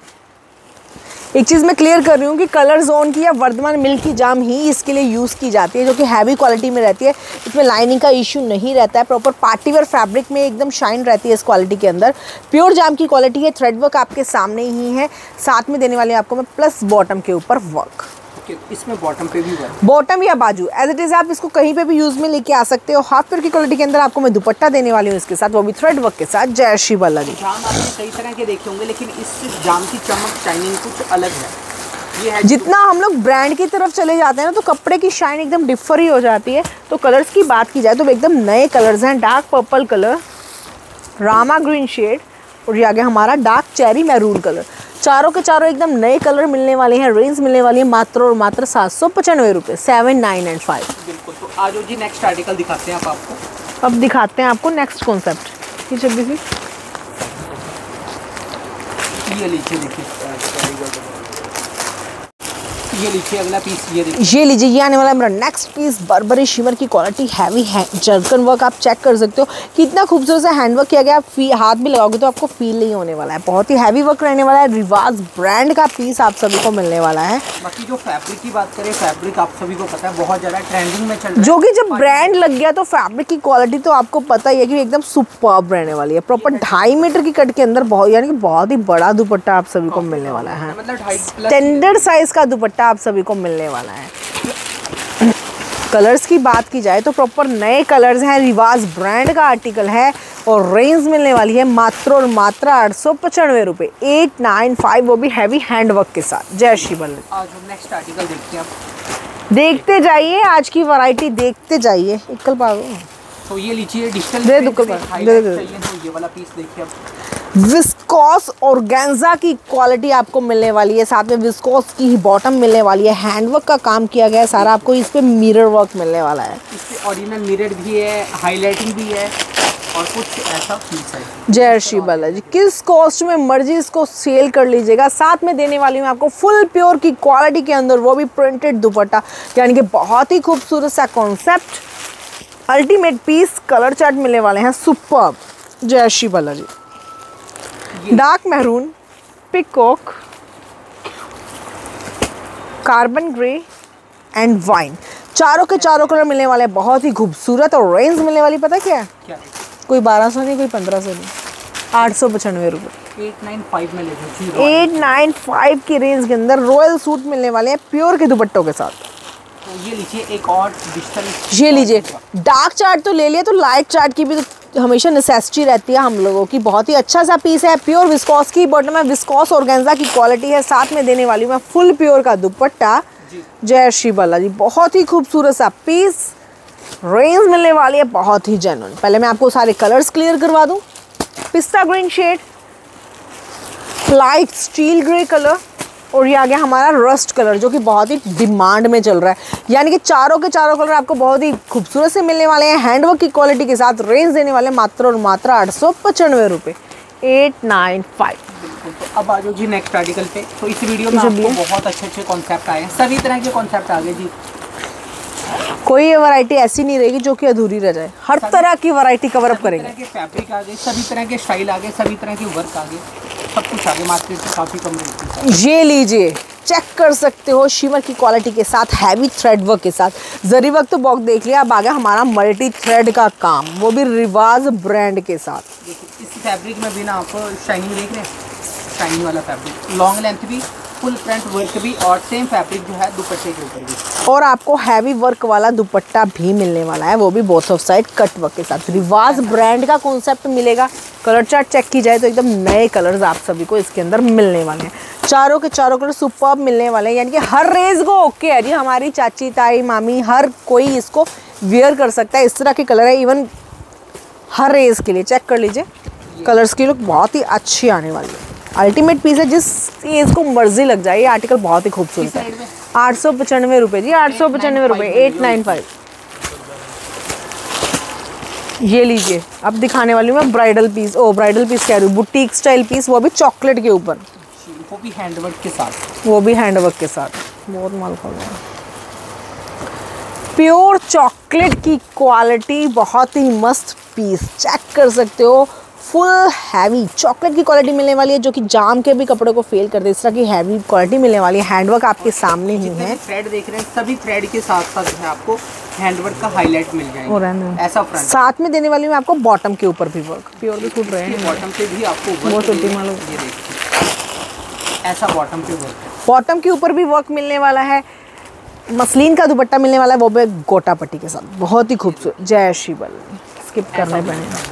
एक चीज़ मैं क्लियर कर रही हूँ कि कलर जोन की या वर्धमान मिल्क की जाम ही इसके लिए यूज़ की जाती है, जो कि हैवी क्वालिटी में रहती है। इसमें लाइनिंग का इशू नहीं रहता है, प्रॉपर पार्टी वेयर फैब्रिक में एकदम शाइन रहती है इस क्वालिटी के अंदर। प्योर जाम की क्वालिटी है, थ्रेड वर्क आपके सामने ही है, साथ में देने वाली है आपको मैं प्लस बॉटम के ऊपर वर्क। इसमें बॉटम पे भी वर्क, बॉटम या बाजू एज इट इज आप इसको कहीं पे भी यूज में लेके आ सकते हो। हाफ प्योर की क्वालिटी के अंदर आपको मैं दुपट्टा देने वाली हूँ इसके साथ, वो भी थ्रेड वर्क के साथ। जय श्री बालाजी। जाम आपने कई तरह के देखे होंगे, लेकिन इस जाम की चमक शाइनिंग कुछ अलग है। जितना हम लोग ब्रांड की तरफ चले जाते हैं ना, तो कपड़े की शाइन एकदम डिफर ही हो जाती है। तो कलर्स की बात की जाए तो एकदम नए कलर्स हैं, dark purple colour, Rama green shade और ये आगे हमारा डार्क चेरी मैरून कलर। चारों के चारों एकदम नए कलर मिलने वाले हैं। रेंज मिलने वाली है मात्र और मात्र 795 रुपये, 7995। बिल्कुल, तो आज जी नेक्स्ट आर्टिकल दिखाते हैं आपको। अब दिखाते हैं आपको नेक्स्ट कॉन्सेप्ट। ये जल्दी से ये लीजिए, देखिए ये लीजिए अगला पीस। ये लीजिए, ये आने वाला मेरा नेक्स्ट पीस। बर्बरी शिमर की क्वालिटी, हैवी है, जर्कन वर्क। आप चेक कर सकते हो कितना खूबसूरत से हैंडवर्क किया गया। आप हाथ भी लगाओगे तो आपको फील नहीं होने वाला है। बहुत ही हैवी वर्क रहने वाला है। रिवाज ब्रांड का पीस आप सभी को मिलने वाला है। बाकी जो फैब्रिक की बात करें, फैब्रिक आप सभी को पता है बहुत ज़्यादा ट्रेंडिंग में चल रहा है, जो कि जब ब्रांड लग गया तो फैब्रिक की क्वालिटी तो आपको पता ही है कि एकदम सुपर्ब रहने वाली है। प्रॉपर 2.5 मीटर की कट के अंदर बहुत, यानी कि बहुत ही बड़ा दुपट्टा आप सभी को मिलने वाला है। स्टैंडर्ड साइज का दुपट्टा आप सभी को मिलने वाला है। कलर्स की बात की जाए तो प्रॉपर नए कलर्स हैं। रिवाज ब्रांड का आर्टिकल है और रेंज मिलने वाली है मात्र और मात्र 895 रुपये, 895। वो भी हैवी हैंडवर्क के साथ। जय श्री बल्ले। आज हम नेक्स्ट आर्टिकल देखते हैं आप। देखते जाइए, आज की वैरायटी देखते जाइए। इक्कल पागो, तो ये लीजिए डिजिटल दे दुक्कल दे दे, ये वाला पीस देखिए आप। विस्कोस ऑर्गेन्जा की क्वालिटी आपको मिलने वाली है, साथ में विस्कोस की ही बॉटम मिलने वाली है। हैंडवर्क का काम किया गया है सारा। आपको इस पे मिरर वर्क मिलने वाला है। इसमें ओरिजिनल मिरर भी है, हाईलाइटिंग भी है और कुछ ऐसा पीस है। जय श्री बालाजी। किस कॉस्ट में मर्जी इसको सेल कर लीजिएगा। साथ में देने वाली हूँ आपको फुल प्योर की क्वालिटी के अंदर, वो भी प्रिंटेड दुपट्टा, यानी कि बहुत ही खूबसूरत सा concept. Ultimate piece, colour chart मिलने वाले हैं सुपर्ब। जय Shri Balaji. Dark maroon, peacock, carbon grey and wine, चारों के चारों कलर मिलने वाले हैं। बहुत ही खूबसूरत और रेंज मिलने वाली पता क्या है? क्या? कोई 1200 नहीं, कोई 1500 नहीं, 895 रुपये, 895 में ले लो। 895 की रेंज के अंदर रॉयल सूट मिलने वाले हैं प्योर के दुपट्टों के साथ। तो ये लीजिए एक और डिस्टेंस। ये लीजिए, डार्क चार्ट तो ले लिया तो लाइट चार्ट की भी तो हमेशा नेसेसिटी रहती है हम लोगों की। बहुत ही अच्छा सा पीस है। प्योर विस्कॉस की बॉटम है, विस्कॉस ऑर्गेन्जा की क्वालिटी है। साथ में देने वाली मैं फुल प्योर का दुपट्टा। जय श्री बालाजी। बहुत ही खूबसूरत सा पीस, रेंज मिलने वाली है बहुत ही जेन्युइन। पहले मैं आपको सारे कलर्स क्लियर करवा दूँ। पिस्ता green shade, light steel grey colour और ये आ गया हमारा रस्ट कलर, जो कि बहुत ही डिमांड में चल रहा है। यानी कि चारों के चारों कलर आपको बहुत ही खूबसूरत से मिलने वाले हैं। हैंडवर्क की क्वालिटी के साथ रेंज देने वाले मात्र और मात्र 895 रुपये, 895। बिल्कुल, तो अब आ जाओ जी नेक्स्ट आर्टिकल पे। तो इस वीडियो में आपको बहुत अच्छे कॉन्सेप्ट आए हैं, सभी तरह के कॉन्सेप्ट आ गए जी। कोई ये वैरायटी ऐसी नहीं रहेगी जो कि अधूरी रह जाए। हर तरह की वैरायटी कवर अप करेंगे। सभी तरह के फैब्रिक आ गए, सभी तरह के स्टाइल आ गए, सभी तरह के वर्क आ गए, सब कुछ आगे मार्केट से काफ़ी कम रेट में। ये लीजिए, चेक कर सकते हो शिमर की क्वालिटी के साथ, हैवी थ्रेड वर्क के साथ। जरी वर्क तो बहुत देख लिया, अब आ गया हमारा मल्टी थ्रेड का काम, वो भी रिवाज ब्रांड के साथ। इस फैब्रिक में भी ना आपको शाइनिंग देख रहे हैं, शाइनिंग वाला फैब्रिक, लॉन्ग लेंथ भी, फुल फ्रंट वर्क भी और सेम फैब्रिक जो है दुपट्टे के ऊपर भी। और आपको हैवी वर्क वाला दुपट्टा भी मिलने वाला है, वो भी both of side cut work के साथ। रिवाज ब्रांड का कॉन्सेप्ट मिलेगा। कलर चार्ट चेक की जाए तो एकदम नए कलर्स आप सभी को इसके अंदर मिलने वाले हैं। चारों के चारों कलर सुपर्ब मिलने वाले हैं, यानी कि हर रेंज को ओके है जी। हमारी चाची, ताई, मामी, हर कोई इसको वेयर कर सकता है। इस तरह के कलर है इवन हर रेंज के लिए। चेक कर लीजिए, कलर्स की लुक बहुत ही अच्छी आने वाली है। अल्टीमेट पीस है, जिस एज को मर्जी लग जाए। ये आर्टिकल बहुत ही खूबसूरत है। 895 रुपये जी, 895 रुपये, 895। ये लीजिए, अब दिखाने वाली हूँ मैं ब्राइडल पीस। ओ ब्राइडल पीस कह रही हूँ, बुटीक स्टाइल पीस, वो भी चॉकलेट के ऊपर, वो भी हैंडवर्क के साथ। बहुत माल खा रहा है। प्योर चॉकलेट की क्वालिटी, बहुत ही मस्त पीस। चेक कर सकते हो, फुल हैवी चॉकलेट की क्वालिटी मिलने वाली है, जो कि जाम के भी कपड़ों को फेल कर दे, इस तरह की हैवी क्वालिटी मिलने वाली है। हैंडवर्क आपके सामने ही है, थ्रेड देख रहे हैं सभी थ्रेड के साथ साथ है आपको हैंडवर्क का हाईलाइट मिल जाएगा। ऐसा फ्रंट साथ में देने वाली मैं आपको बॉटम के ऊपर भी वर्क प्योर भी छूट रहे हैं, बॉटम पे भी आपको बहुत छोटी मालूम, ये देखिए ऐसा बॉटम पे वर्क, बॉटम के ऊपर भी वर्क मिलने वाला है। मसलिन का दुपट्टा मिलने वाला है, वो भी गोटा पट्टी के साथ, बहुत ही खूबसूरत। जय श्री बल स्किप करने पड़ेगा।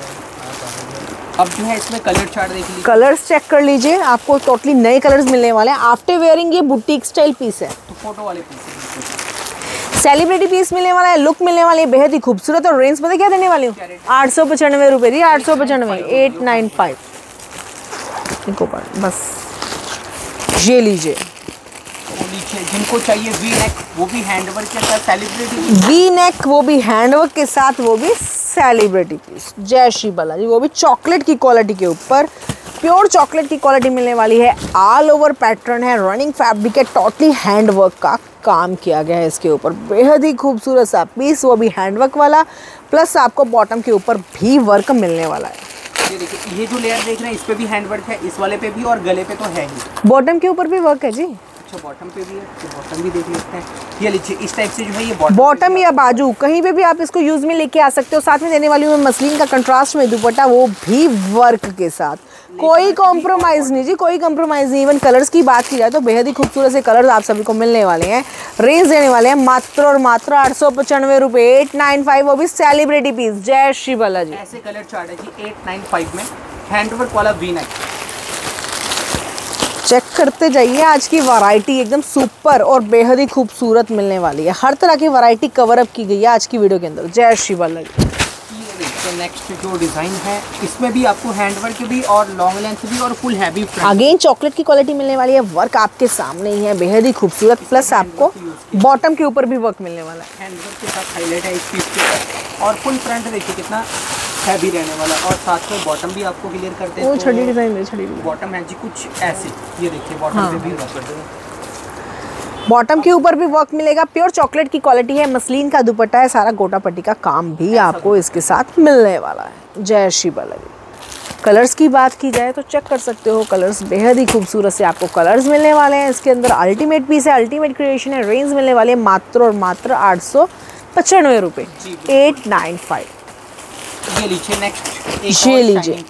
अब जो है इसमें कलर चार्ट देख लीजिए, कलर्स चेक कर लीजिए, आपको टोटली नए कलर्स मिलने वाले हैं। आफ्टर वेयरिंग ये बुटीक स्टाइल पीस है, तो फोटो वाले पीस, सेलिब्रिटी पीस मिलने वाला है, लुक मिलने वाली है, बेहद ही खूबसूरत। और रेंज पता क्या देने वाली हूँ, 895 रुपये जी, 895 895 इनको बस ये लीजिए। जिनको चाहिए वी नेक, वो भी हैंडवर्क के साथ सेलिब्रिटी, वी नेक वो भी हैंडवर्क के साथ, वो भी सेलिब्रिटी पीस। जय श्री बाला जी, वो भी चॉकलेट की क्वालिटी के ऊपर, प्योर चॉकलेट की क्वालिटी मिलने वाली है। ऑल ओवर पैटर्न है, रनिंग फैब्रिक है, टोटली हैंडवर्क का काम किया गया है इसके ऊपर। बेहद ही खूबसूरत सा पीस, वो भी हैंडवर्क वाला, प्लस आपको बॉटम के ऊपर भी वर्क मिलने वाला है। ये देखिए, ये जो लेयर देख रहे हैं इस पे भी हैंडवर्क है, इस वाले पे भी, और गले पे तो है ही, बॉटम के ऊपर भी वर्क है जी। बॉटम पे भी है, बॉटम भी देख लेते हैं, ये लीजिए इस टाइप से जो है ये बॉटम या बाजू कहीं पे भी आप इसको यूज में लेके आ सकते हो। साथ में देने वाली हूँ मसलिन का कंट्रास्ट में दुपट्टा, वो भी वर्क के साथ, कोई कॉम्प्रोमाइज नहीं जी, कोई कॉम्प्रोमाइज नहीं। इवन कलर्स की बात की जाए तो बेहद ही खूबसूरत से कलर्स आप सभी को मिलने वाले हैं। रेंज देने वाले हैं मात्र और मात्र 895 रुपये, 895, वो भी सेलिब्रिटी पीस। जय श्री बालाजी, ऐसे कलर चार्ट है जी 895 में, हैंडवर्क वाला वी नेक। चेक करते जाइए, आज की वैरायटी एकदम सुपर और बेहद ही खूबसूरत मिलने वाली है। हर तरह की वैरायटी कवर अप की गई है आज की वीडियो के अंदर। जय श्री बाला। नेक्स्ट जो डिज़ाइन है इसमें भी आपको हैंडवर्क भी और लॉन्ग लेंथ भी और फुल हैवी, अगेन चॉकलेट की क्वालिटी मिलने वाली है, वर्क आपके सामने ही है, बेहद ही खूबसूरत। प्लस आपको बॉटम के ऊपर भी वर्क मिलने वाला है, हैंडवर्क के साथ हाईलाइट है इस पीस के, और फुल फ्रंट देखिए कितना हैवी रहने वाला। और साथ में बॉटम भी आपको क्लियर करते हैं, वो छड़ी डिजाइन में, छड़ी बॉटम है जी कुछ ऐसे, ये देखिए बॉटम पे भी वर्क करते हैं, बॉटम के ऊपर भी वर्क मिलेगा। प्योर चॉकलेट की क्वालिटी है, मसलिन का दुपट्टा है, सारा गोटा पट्टी का काम भी आपको इसके साथ मिलने वाला है। जय श्री बालाजी। कलर्स की बात की जाए तो चेक कर सकते हो, कलर्स बेहद ही खूबसूरत से आपको कलर्स मिलने वाले हैं इसके अंदर। अल्टीमेट पीस है, अल्टीमेट क्रिएशन है, रेंज मिलने वाली है मात्र और मात्र 895 रुपये, 895। ये लीजिए नेक्स्ट, ये लीजिए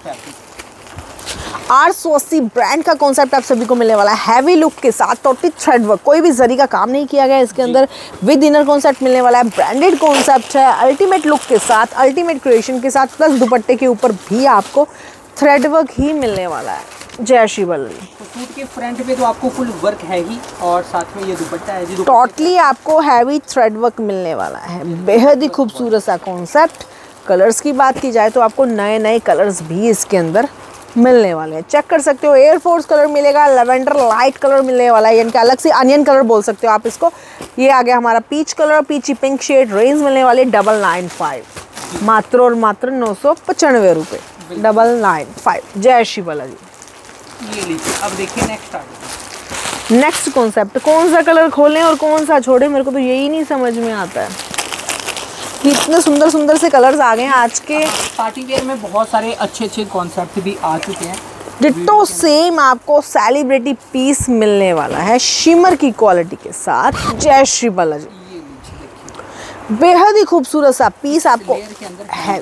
880 ब्रांड का कॉन्सेप्ट आप सभी को मिलने वाला है, हैवी लुक के साथ, टोटली थ्रेड वर्क, कोई भी जरी का काम नहीं किया गया इसके अंदर। विद इनर कॉन्सेप्ट मिलने वाला है, ब्रांडेड कॉन्सेप्ट है, अल्टीमेट लुक के साथ, अल्टीमेट क्रिएशन के साथ, प्लस दुपट्टे के ऊपर भी आपको थ्रेड वर्क ही मिलने वाला है। जय श्री बल्ली। सूट के फ्रंट पे तो आपको फुल वर्क है ही, और साथ में ये दुपट्टा है जी, टोटली आपको हैवी थ्रेड वर्क मिलने वाला है। बेहद ही खूबसूरत सा कॉन्सेप्ट। कलर्स की बात की जाए तो आपको नए नए कलर्स भी इसके अंदर मिलने वाले हैं, चेक कर सकते हो। एयर फोर्स कलर मिलेगा, लेवेंडर लाइट कलर मिलने वाला है, यानी कि अलग से अनियन कलर बोल सकते हो आप इसको। ये आ गया हमारा peach colour, peachy pink shade. Range मिलने वाली 995, मात्र और मात्र 995 रुपये, 995। जय श्री बालाजी। ये लीजिए, अब देखिए नेक्स्ट आर्टिकल, नेक्स्ट कॉन्सेप्ट। कौन सा कलर खोलें और कौन सा छोड़ें, मेरे को तो यही नहीं समझ में आता है। इतने सुंदर सुंदर से कलर्स आ गए हैं आज के पार्टी वेयर में, बहुत सारे अच्छे अच्छे कॉन्सेप्ट भी आ चुके हैं। डिटो सेम आपको सेलिब्रिटी पीस मिलने वाला है, शिमर की क्वालिटी के साथ। जय श्री बालाजी। बेहद ही खूबसूरत सा पीस आपको है,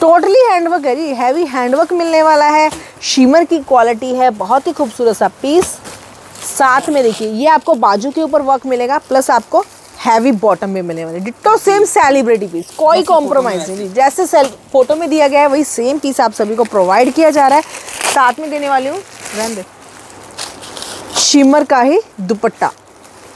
टोटली हैंडवर्क है जी, हैवी हैंडवर्क मिलने वाला है, शिमर की क्वालिटी है, बहुत ही खूबसूरत सा पीस। साथ में देखिए ये आपको बाजू के ऊपर वर्क मिलेगा, प्लस आपको हैवी बॉटम में मिलने वाले, डिट्टो सेम सेलिब्रिटी पीस, कोई कॉम्प्रोमाइज़ नहीं। जैसे फोटो में दिया गया है वही सेम पीस आप सभी को प्रोवाइड किया जा रहा है। साथ में देने वाली हूँ शिमर का ही दुपट्टा,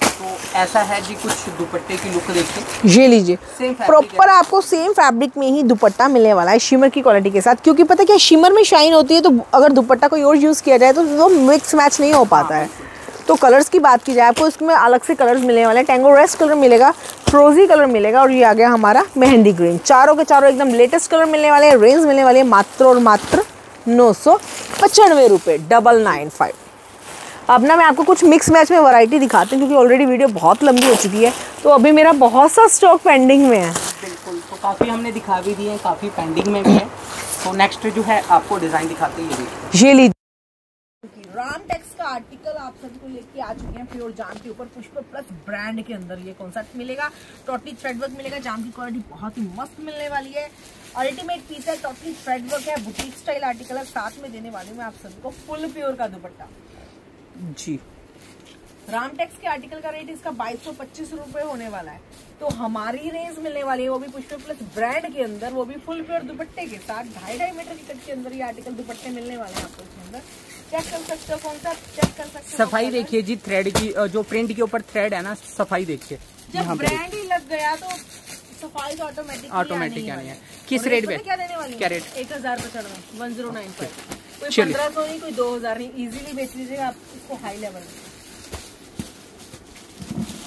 तो ऐसा है जी कुछ दुपट्टे की लुक देखिए। ये लीजिए, प्रॉपर आपको सेम फैब्रिक में ही दुपट्टा मिलने वाला है, शिमर की क्वालिटी के साथ। क्योंकि पता क्या, शिमर में शाइन होती है, तो अगर दुपट्टा कोई और यूज़ किया जाए तो वो मिक्स मैच नहीं हो पाता है। तो कलर्स की बात की जाए, आपको इसमें अलग से कलर्स मिलने वाले हैं। टैंगो रेस्ट कलर मिलेगा, फ्रोजी कलर मिलेगा, और ये आ गया हमारा मेहंदी ग्रीन। चारों के चारों एकदम लेटेस्ट कलर मिलने वाले हैं। रेंज मिलने वाली है मात्र और मात्र 995 रुपये, 995। अब ना मैं आपको कुछ मिक्स मैच में वैरायटी दिखाती हूँ, क्योंकि ऑलरेडी वीडियो बहुत लंबी हो चुकी है, तो अभी मेरा बहुत सा स्टॉक पेंडिंग में है। बिल्कुल, तो काफ़ी हमने दिखा भी दिए, काफ़ी पेंडिंग में भी है। तो नेक्स्ट जो है आपको डिजाइन दिखाते हैं ये राम टेक्स का आर्टिकल आप सभी को लेके आ चुके हैं प्योर जाम के ऊपर पुष्प प्लस ब्रांड के अंदर। ये कॉन्सेप्ट मिलेगा, टोटली थ्रेड वर्क मिलेगा, जाम की क्वालिटी बहुत ही मस्त मिलने वाली है। अल्टीमेट पीस है, टोटली थ्रेड वर्क है, बुटीक स्टाइल आर्टिकल है। साथ में देने वाली मैं आप सभी को फुल प्योर का दुपट्टा जी। राम टेक्स के आर्टिकल का रेट इसका 2225 रुपये होने वाला है। तो हमारी रेंज मिलने वाली है वो भी पुष्प प्लस ब्रांड के अंदर, वो भी फुल प्योर दुपट्टे के साथ। 2.5 मीटर की कट के अंदर ये आर्टिकल दुपट्टे मिलने वाले हैं आपको इसके अंदर। चेक कर सकते हो कौन सा, चेक कर सकते हो। सफाई देखिए जी, थ्रेड की जो प्रिंट के ऊपर थ्रेड है ना, सफाई देखिए। जब ब्रांड ही लग गया तो सफाई तो ऑटोमेटिक आनी है। किस रेट पे क्या देने वाली? क्या रेट? 1000 पे 109 पर। कोई 1500 नहीं, कोई 2000 नहीं, इजिली बेच लीजिएगा आप इसको हाई लेवल में।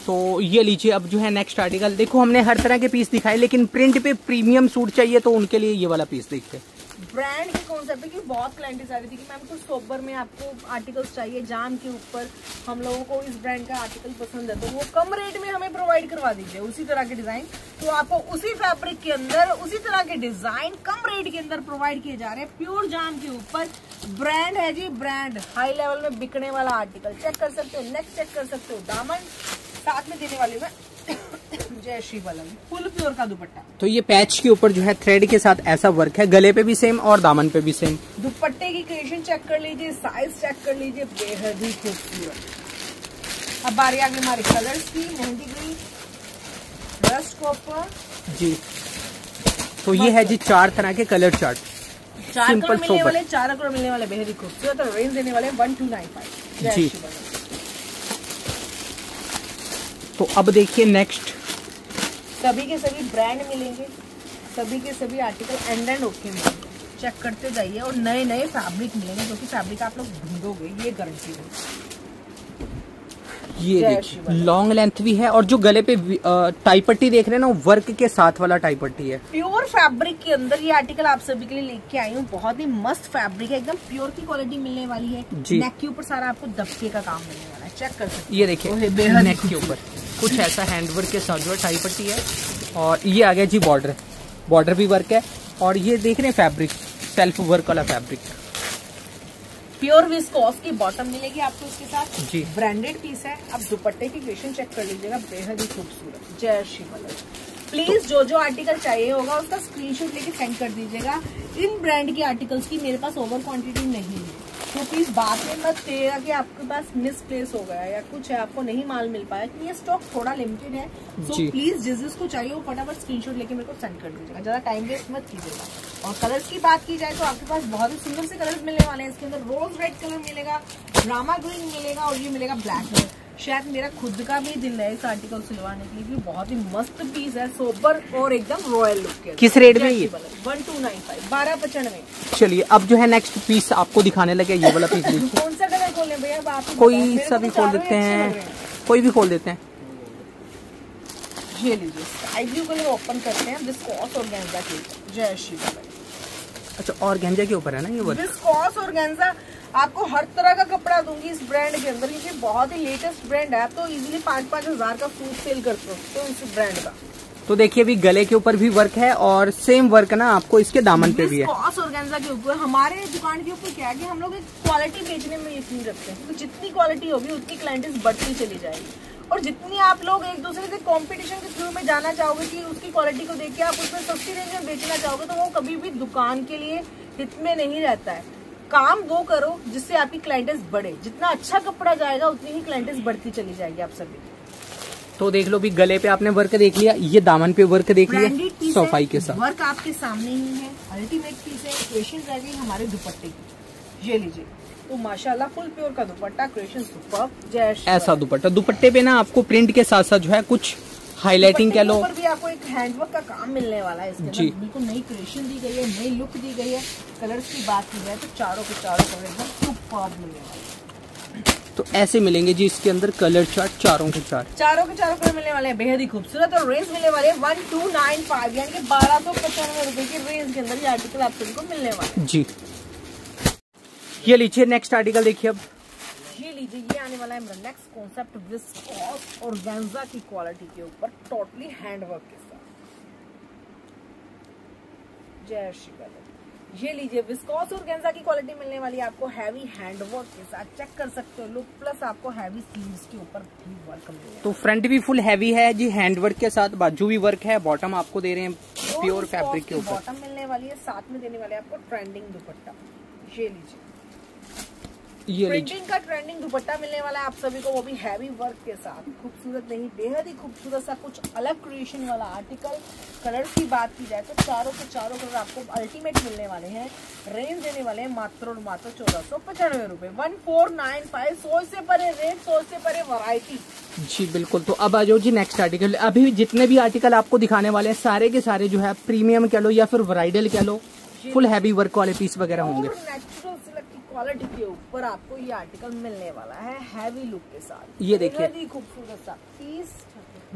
तो ये लीजिए अब जो है नेक्स्ट आर्टिकल। देखो हमने हर तरह के पीस दिखाए, लेकिन प्रिंट पे प्रीमियम सूट चाहिए तो उनके लिए ये वाला पीस देखते हैं। ब्रांड के कॉन्सेप्ट है कि बहुत क्लाइंट्स आ रही थी कि मैम कुछ सोबर में आपको आर्टिकल्स चाहिए जाम के ऊपर, हम लोगों को इस ब्रांड का आर्टिकल पसंद है, तो वो कम रेट में हमें प्रोवाइड करवा दीजिए उसी तरह के डिजाइन। तो आपको उसी फैब्रिक के अंदर उसी तरह के डिजाइन कम रेट के अंदर प्रोवाइड किए जा रहे हैं प्योर जाम के ऊपर। ब्रांड है जी, ब्रांड हाई लेवल में बिकने वाला आर्टिकल। चेक कर सकते हो नेक्स्ट, चेक कर सकते हो दामन। साथ में देने वाली मैं जय श्री बलम फुल प्योर का दुपट्टा। तो ये पैच के ऊपर जो है थ्रेड के साथ ऐसा वर्क है, गले पे भी सेम और दामन पे भी सेम। दुपट्टे की क्रिएशन चेक कर लीजिए, साइज चेक कर लीजिए, बेहद ही खूबसूरत। अब बारी आ गई हमारे कलर्स की, मेहंदी ग्रीन, रस्ट कॉपर जी। तो ये है जी 4 तरह के colour chart, simple sober, 4 colour मिलने वाले, बेहद ही खूबसूरत। और रेंज देने वाले 1295 जी। तो अब देखिए नेक्स्ट, सभी के सभी ब्रांड मिलेंगे, सभी के सभी आर्टिकल एंड ओके मिलेंगे। चेक करते जाइए और नए नए फैब्रिक मिलेंगे, क्योंकि फैब्रिक आप लोग ढूंढोगे, ये गारंटी है। ये देखिए लॉन्ग लेंथ भी है, और जो गले पे टाइपट्टी देख रहे हैं ना, वर्क के साथ वाला टाइपट्टी है। प्योर फैब्रिक के अंदर ये आर्टिकल आप सभी के लिए लेके आई हूँ। बहुत ही मस्त फैब्रिक है, एकदम प्योर की क्वालिटी मिलने वाली है। नेक के ऊपर सारा आपको दबके का काम मिलने वाला है। चेक कर सकते, ये देखिए बेहद नेक के ऊपर कुछ ऐसा हैंडवर्क के साथ जो टाइपट्टी है। और ये आ गया जी बॉर्डर, बॉर्डर भी वर्क है। और ये देख रहे हैं फैब्रिक, सेल्फ वर्क वाला फैब्रिक, प्योर विस्कोस की बॉटम मिलेगी आपको इसके साथ जी। ब्रांडेड पीस है। अब दुपट्टे की क्वेश्चन चेक कर लीजिएगा, बेहद ही खूबसूरत। जय श्री बलराम। प्लीज जो जो आर्टिकल चाहिए होगा उसका स्क्रीनशॉट लेके सेंड कर दीजिएगा। इन ब्रांड के आर्टिकल्स की मेरे पास ओवर क्वांटिटी नहीं है, तो प्लीज बात में मत करिएगा कि आपके पास मिसप्लेस हो गया या कुछ है आपको नहीं माल मिल पाया, कि ये स्टॉक थोड़ा लिमिटेड है। तो प्लीज जिस जिसको चाहिए वो फटाफट स्क्रीनशॉट लेके मेरे को सेंड कर दीजिएगा, ज्यादा टाइम वेस्ट मत कीजिएगा। और कलर्स की बात की जाए तो आपके पास बहुत ही सुंदर से कलर्स मिलने वाले हैं। इसके अंदर रोज रेड कलर मिलेगा, ड्रामा ग्रीन मिलेगा, और ये मिलेगा ब्लैक कलर। शायद मेरा खुद का भी दिल है इस आर्टिकल सिलवाने के लिए, क्योंकि बहुत ही मस्त पीस है, सोबर और एकदम रॉयल लुक के। किस रेट में ये? 1295, 1295। चलिए अब जो है नेक्स्ट पीस आपको दिखाने लगे, ये वाला पीस देखिए। कौन सा कलर खोलें भैया? आप कोई सा भी खोल देते हैं, कोई भी खोल देते हैं। ये लीजिए स्काई ब्लू कलर ओपन करते हैं, विस्कॉस ऑर्गेन्जा के ऊपर। जय श्री बाबा। अच्छा ऑर्गेन्जा के ऊपर है ना ये वर्क, विस्कॉस ऑर्गेन्जा। आपको हर तरह का कपड़ा दूंगी इस ब्रांड के अंदर, क्योंकि बहुत ही लेटेस्ट ब्रांड है। आप तो इजीली 5-5 हज़ार का सूट सेल कर सकते हो इस ब्रांड का। तो देखिए अभी गले के ऊपर भी वर्क है, और सेम वर्क ना आपको इसके दामन पे भी है। विस्कॉस ऑर्गेन्जा के ऊपर हमारे दुकान के ऊपर क्या है कि हम लोग क्वालिटी बेचने में यकीन रखते हैं, क्योंकि जितनी क्वालिटी होगी उतनी क्लाइंट्स बढ़ती चली जाएगी। और जितनी आप लोग एक दूसरे से कंपटीशन के थ्रू में जाना चाहोगे कि उसकी क्वालिटी को देख के आप उसमें सस्ती रेंज में बेचना चाहोगे, तो वो कभी भी दुकान के लिए हित में नहीं रहता है। काम वो करो जिससे आपकी क्लाइंट्स बढ़े, जितना अच्छा कपड़ा जाएगा उतनी ही क्लाइंट्स बढ़ती चली जाएगी आप सभी। तो देख लो भी, गले पे आपने वर्क देख लिया, ये दामन पे वर्क देख लिया, सफाई के साथ वर्क आपके सामने ही है। अल्टीमेट पीस है, क्वेश्चन रह गई हमारे दुपट्टे की। ये लीजिए तो माशाल्लाह फुल प्योर का दुपट्टा, क्रिएशन सुपर्ब। जय श्री। ऐसा दुपट्टा, दुपट्टे पे ना आपको प्रिंट के साथ साथ जो है कुछ हाईलाइटिंग कह लो, ऊपर भी आपको एक हैंडवर्क का काम मिलने वाला है इसके अंदर। बिल्कुल नई क्रिएशन दी गई है, नई लुक दी गई है। कलर्स की बात की जाए तो चारों के चारों कलर एकदम सुपर्ब मिलने वाले। तो ऐसे मिलेंगे जी इसके अंदर कलर चार्ट, चारों के चारों कलर मिलने वाले हैं, बेहद ही खूबसूरत। और रेंज मिलने वाले 1295 यानी कि 1295 रुपए की रेंज के अंदर ये आर्टिकल आप सभी को मिलने वाले जी। ये लीजिए नेक्स्ट आर्टिकल देखिए। अब ये लीजिए, ये आने वाला है मेरा नेक्स्ट कॉन्सेप्ट, विस्कॉस ऑर्गेन्जा की क्वालिटी के ऊपर, टोटली हैंडवर्क के साथ। जय श्री। ये लीजिए विस्कॉस ऑर्गेन्जा की क्वालिटी मिलने वाली है आपको, हैवी हैंडवर्क के साथ चेक कर सकते हो लुक, प्लस आपको हैवी स्लीव्स के ऊपर भी वर्क मिलेगा। तो फ्रंट भी फुल हैवी है जी हैंडवर्क के साथ, बाजू भी वर्क है, बॉटम आपको दे रहे हैं प्योर फैब्रिक के ऊपर, बॉटम मिलने वाली है, साथ में देने वाले आपको ट्रेंडिंग दुपट्टा। ये लीजिए प्रिंटिंग का ट्रेंडिंग दुपट्टा मिलने वाला है आप सभी को, वो भी हैवी वर्क के साथ। खूबसूरत नहीं बेहद ही खूबसूरत सा कुछ अलग क्रिएशन वाला आर्टिकल। कलर्स की बात की जाए तो चारों के चारों कलर आपको अल्टीमेट मिलने वाले हैं। रेंज देने वाले हैं मात्र और मात्र 1495 रुपए, 1495। सोच से परे रेट, सोच से परे वैरायटी जी, बिल्कुल। तो अब आ जाओ जी नेक्स्ट आर्टिकल। अभी जितने भी आर्टिकल आपको दिखाने वाले हैं सारे के सारे जो है प्रीमियम कह लो या फिर वैराइडल कह लो, फुल हैवी वर्क वाले पीस वगैरह होंगे। नेचुरल सिल्क की क्वालिटी के ऊपर आपको ये आर्टिकल मिलने वाला है हैवी लुक के साथ। ये देखिए खूबसूरत सा पीस,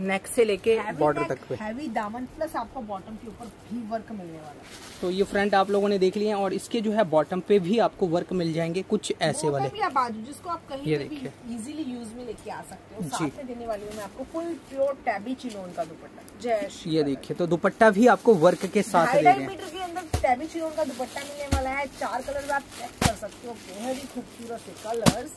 नेक से लेके बॉर्डर तक पे हैवी दामन, प्लस आपको बॉटम के ऊपर भी वर्क मिलने वाला है। तो ये फ्रंट आप लोगों ने देख लिया और इसके जो है बॉटम पे भी आपको वर्क मिल जाएंगे कुछ ऐसे वाले, बाजू जिसको आप कहीं पे भी इजीली यूज में लेके आ सकते हो। साथ में देने वाली हूं मैं आपको फुल प्योर टैबी चिनोन का दुपट्टा। जय श्री, ये देखिए तो दुपट्टा भी आपको वर्क के साथ दे रहे हैं। 2.5 मीटर के अंदर टैबी चिनोन का दुपट्टा मिलने वाला है। चार कलर आप चेक कर सकते हो, बेहद ही खूबसूरत से कलर्स।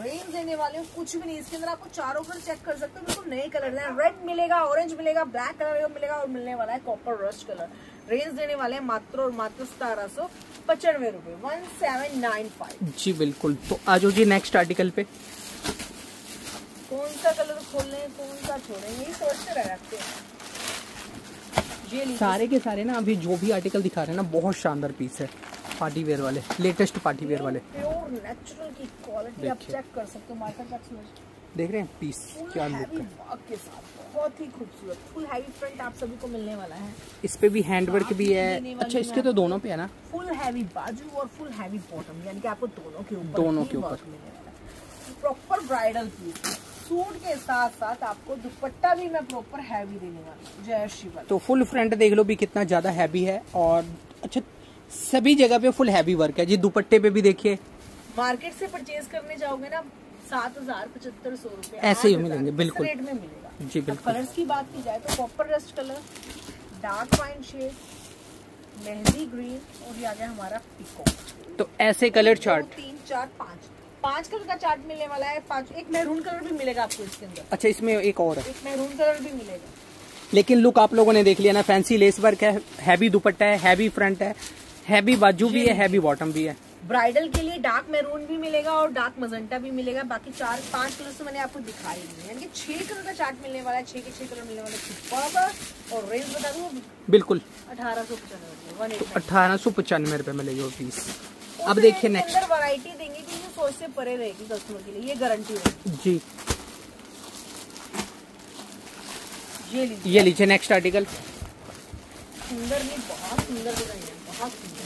रेंज देने वाले कुछ भी नहीं, इसके अंदर आपको चारों कलर चेक कर सकते हो, बिल्कुल नए कलर हैं। रेड मिलेगा, ऑरेंज मिलेगा, ब्लैक कलर मिलेगा और मिलने वाला है कॉपर रस्ट कलर। रेंज देने वाले हैं मात्र और मात्र 1795 रुपए, 1795 जी, बिल्कुल। तो आ जाओ जी नेक्स्ट आर्टिकल पे। कौन सा कलर खोलें कौन सा छोड़ें यही सोचते रहते हैं। सारे के सारे ना अभी जो भी आर्टिकल दिखा रहे हैं ना बहुत शानदार पीस है, पार्टी वेयर वाले, लेटेस्ट पार्टी वेयर वाले। प्योर नेचुरल की क्वालिटी आप चेक कर सकते हो, मार्केट एक्सपोर्ट देख रहे हैं पीस क्या लुक है आपके साथ, बहुत ही खूबसूरत। फुल हैवी फ्रंट आप सभी को मिलने वाला है। इस पे भी हैंडवर्क भी है। अच्छा इसके तो दोनों पे है ना, फुल हैवी बाजू और फुल हैवी बॉटम, यानी कि आपको दोनों के ऊपर प्रॉपर ब्राइडल पीस। सूट के साथ साथ आपको दुपट्टा भी मैं प्रॉपर हैवी देने वाली हूं। जय श्री। तो फुल फ्रंट देख लो भी कितना ज्यादा हैवी है और अच्छा सभी जगह पे फुल हैवी वर्क है जी। दुपट्टे पे भी देखिए, मार्केट से परचेज करने जाओगे ना 7000, 7500 रुपए ऐसे ही मिलेंगे, बिल्कुल रेट में मिलेगा जी, बिल्कुल। कलर्स की बात की जाए तो copper rust colour, dark wine shade, mehndi green और ये आ गया हमारा पीकॉक। तो ऐसे कलर चार्ट 3, 4, 5 कलर का चार्ट मिलने वाला है। एक मैरून कलर भी मिलेगा आपको इसके अंदर। अच्छा इसमें एक और है, एक मैरून कलर भी मिलेगा। लेकिन लुक आप लोगों ने देख लिया ना, फैंसी लेस वर्क है, हैवी दुपट्टा है, हैवी फ्रंट है, हैवी बाजू भी है, हैवी बॉटम भी है। ब्राइडल के लिए डार्क मैरून भी मिलेगा और डार्क मजेंटा भी मिलेगा। बाकी 4-5 कलर तो मैंने आपको दिखाई दी, यानी कि 6 कलर का चार्ट मिलने वाला है। 6 के 6 कलर मिलने वाले हैं। और रेंज बता दूं बिल्कुल 1895 रुपए मिलेगी वो पीस। अब देखिए नेक्स्ट वैरायटी देंगे तो ये सोच से परे रहेगी कस्टमर के लिए, ये गारंटी है जी। ये लीजिए नेक्स्ट आर्टिकल। सुंदर नहीं, बहुत सुंदर डिजाइन है, बहुत सुंदर।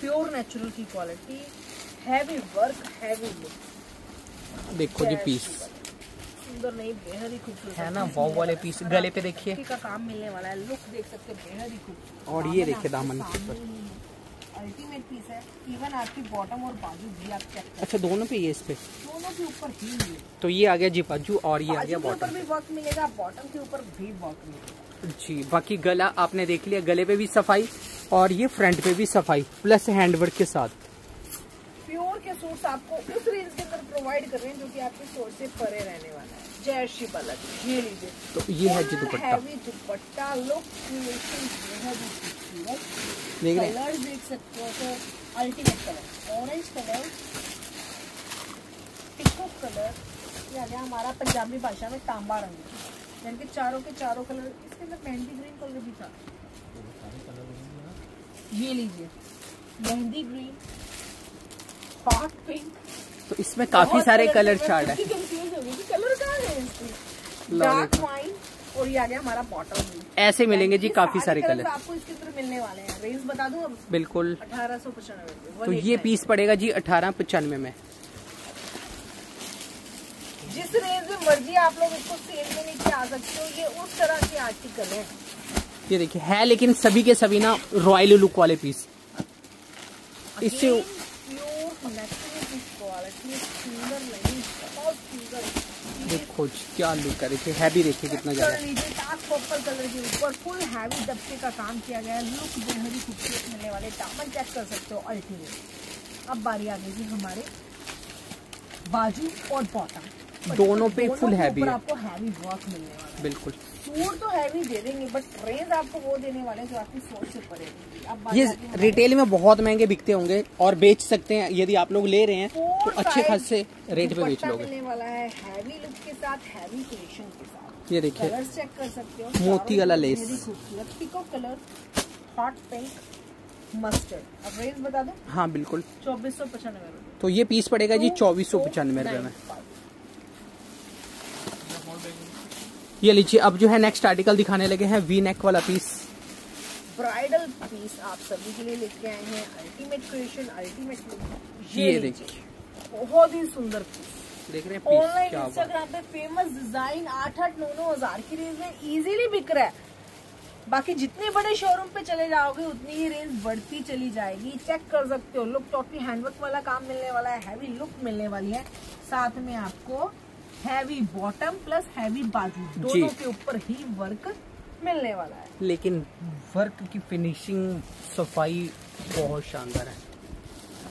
प्योर नेचुरल की quality, heavy work, heavy look. देखो जी पीस सुंदर नहीं बेहद ही खूबसूरत है ना, वाव वाले पीस। गले पे देखिए का काम मिलने वाला है, लुक देख सकते हैं बेहद ही खूबसूरत। और ये देखिए दामन अल्टीमेट पीस है। इवन आपकी बॉटम और बाजू भी आप चेक करें। अच्छा दोनों पे, ये इस पे दोनों के ऊपर ही। तो ये आ गया जी बाजू और ये आ गया बॉटम पे भी वर्क मिलेगा, बॉटम के ऊपर भी वर्क मिलेगा जी। बाकी गला आपने देख लिया, गले पे भी सफाई और ये फ्रंट पे भी सफाई प्लस हैंडवर्क के साथ। प्योर के सूट आपको उस रेंज के अंदर प्रोवाइड कर रहे हैं जो की आपके सोच से परे रहने वाला है। जय श्री बालक। ये लीजिए तो ये है जी दुपट्टा, लुक देख रहे हैं, देख सकते हो sir. Ultimate colour orange colour, पिको कलर, ये आ गया हमारा पंजाबी भाषा में तांबा रंग। यानी कि चारों के चारों कलर इसके अंदर। मेहंदी ग्रीन कलर भी था। ये लीजिए मेहंदी ग्रीन, हॉट पिंक। तो इसमें काफी सारे कलर चार्ट है। कलर कहाँ है? डार्क वाइन और ये आ गया हमारा बॉटम। ऐसे मिलेंगे जी काफी सारे कलर आपको इसके तरफ मिलने वाले हैं। रेंज बता दूं अब बिल्कुल 1895। तो ये पीस पड़ेगा जी 1895 में। जिस रेंज में मर्जी आप लोग इसको सेल में लेके आ सकते हो। ये उस तरह के आर्टिकल है। ये देखिए है, लेकिन सभी के सभी ना रॉयल लुक वाले पीस। इससे देखो क्या लुक है, देखिए हैवी, देखिए कितना ज़्यादा डार्क पर्पल कलर के ऊपर फुल हैवी दबके का काम किया गया है। लुक बहुत ही खूबसूरत मिलने वाले दामन चेक कर सकते हो अल्टीमेट। अब बारी आ गई है हमारे बाजू और बॉटम दोनों पे फुल हैवी है। आपको हैवी वर्क मिलने वाला है। बिल्कुल सूट तो हैवी दे देंगे बट रेंज आपको वो देने वाले हैं जो आपकी सोच से परे होगी। अब ये रिटेल में बहुत महंगे बिकते होंगे और बेच सकते हैं यदि आप लोग ले रहे हैं तो अच्छे खासे रेट पे बेच लोगे। मिलने वाला है हैवी लुक के साथ, हैवी क्रिएशन के साथ। ये देखिए कलर चेक कर सकते हो, मोती वाला लेस, खूबसूरत पिको कलर, हॉट पिंक, मस्टर्ड। अब रेंज बता दो। हाँ बिल्कुल 2495 रूपए। तो ये पीस पड़ेगा जी 2495 रूपए में। ये लीजिए अब जो है नेक्स्ट आर्टिकल दिखाने लगे हैं वी नेक वाला पीस, ब्राइडल पीस आप सभी के लिए लेके आए हैं। Ultimate creation, ultimate. ये देखिए बहुत ही सुंदर पीस, देख रहे हैं पीस ऑनलाइन इंस्टाग्राम पे फेमस डिजाइन 8-9 हजार की रेंज में इजीली बिक रहा है। बाकी जितने बड़े शोरूम पे चले जाओगे उतनी ही रेंज बढ़ती चली जाएगी। चेक कर सकते हो, लुक टोटली हैंडवर्क वाला काम मिलने वाला है, हैवी लुक मिलने वाली है। साथ में आपको हैवी बॉटम प्लस हैवी बाजू दोनों के ऊपर ही वर्क मिलने वाला है। लेकिन वर्क की फिनिशिंग सफाई बहुत शानदार है।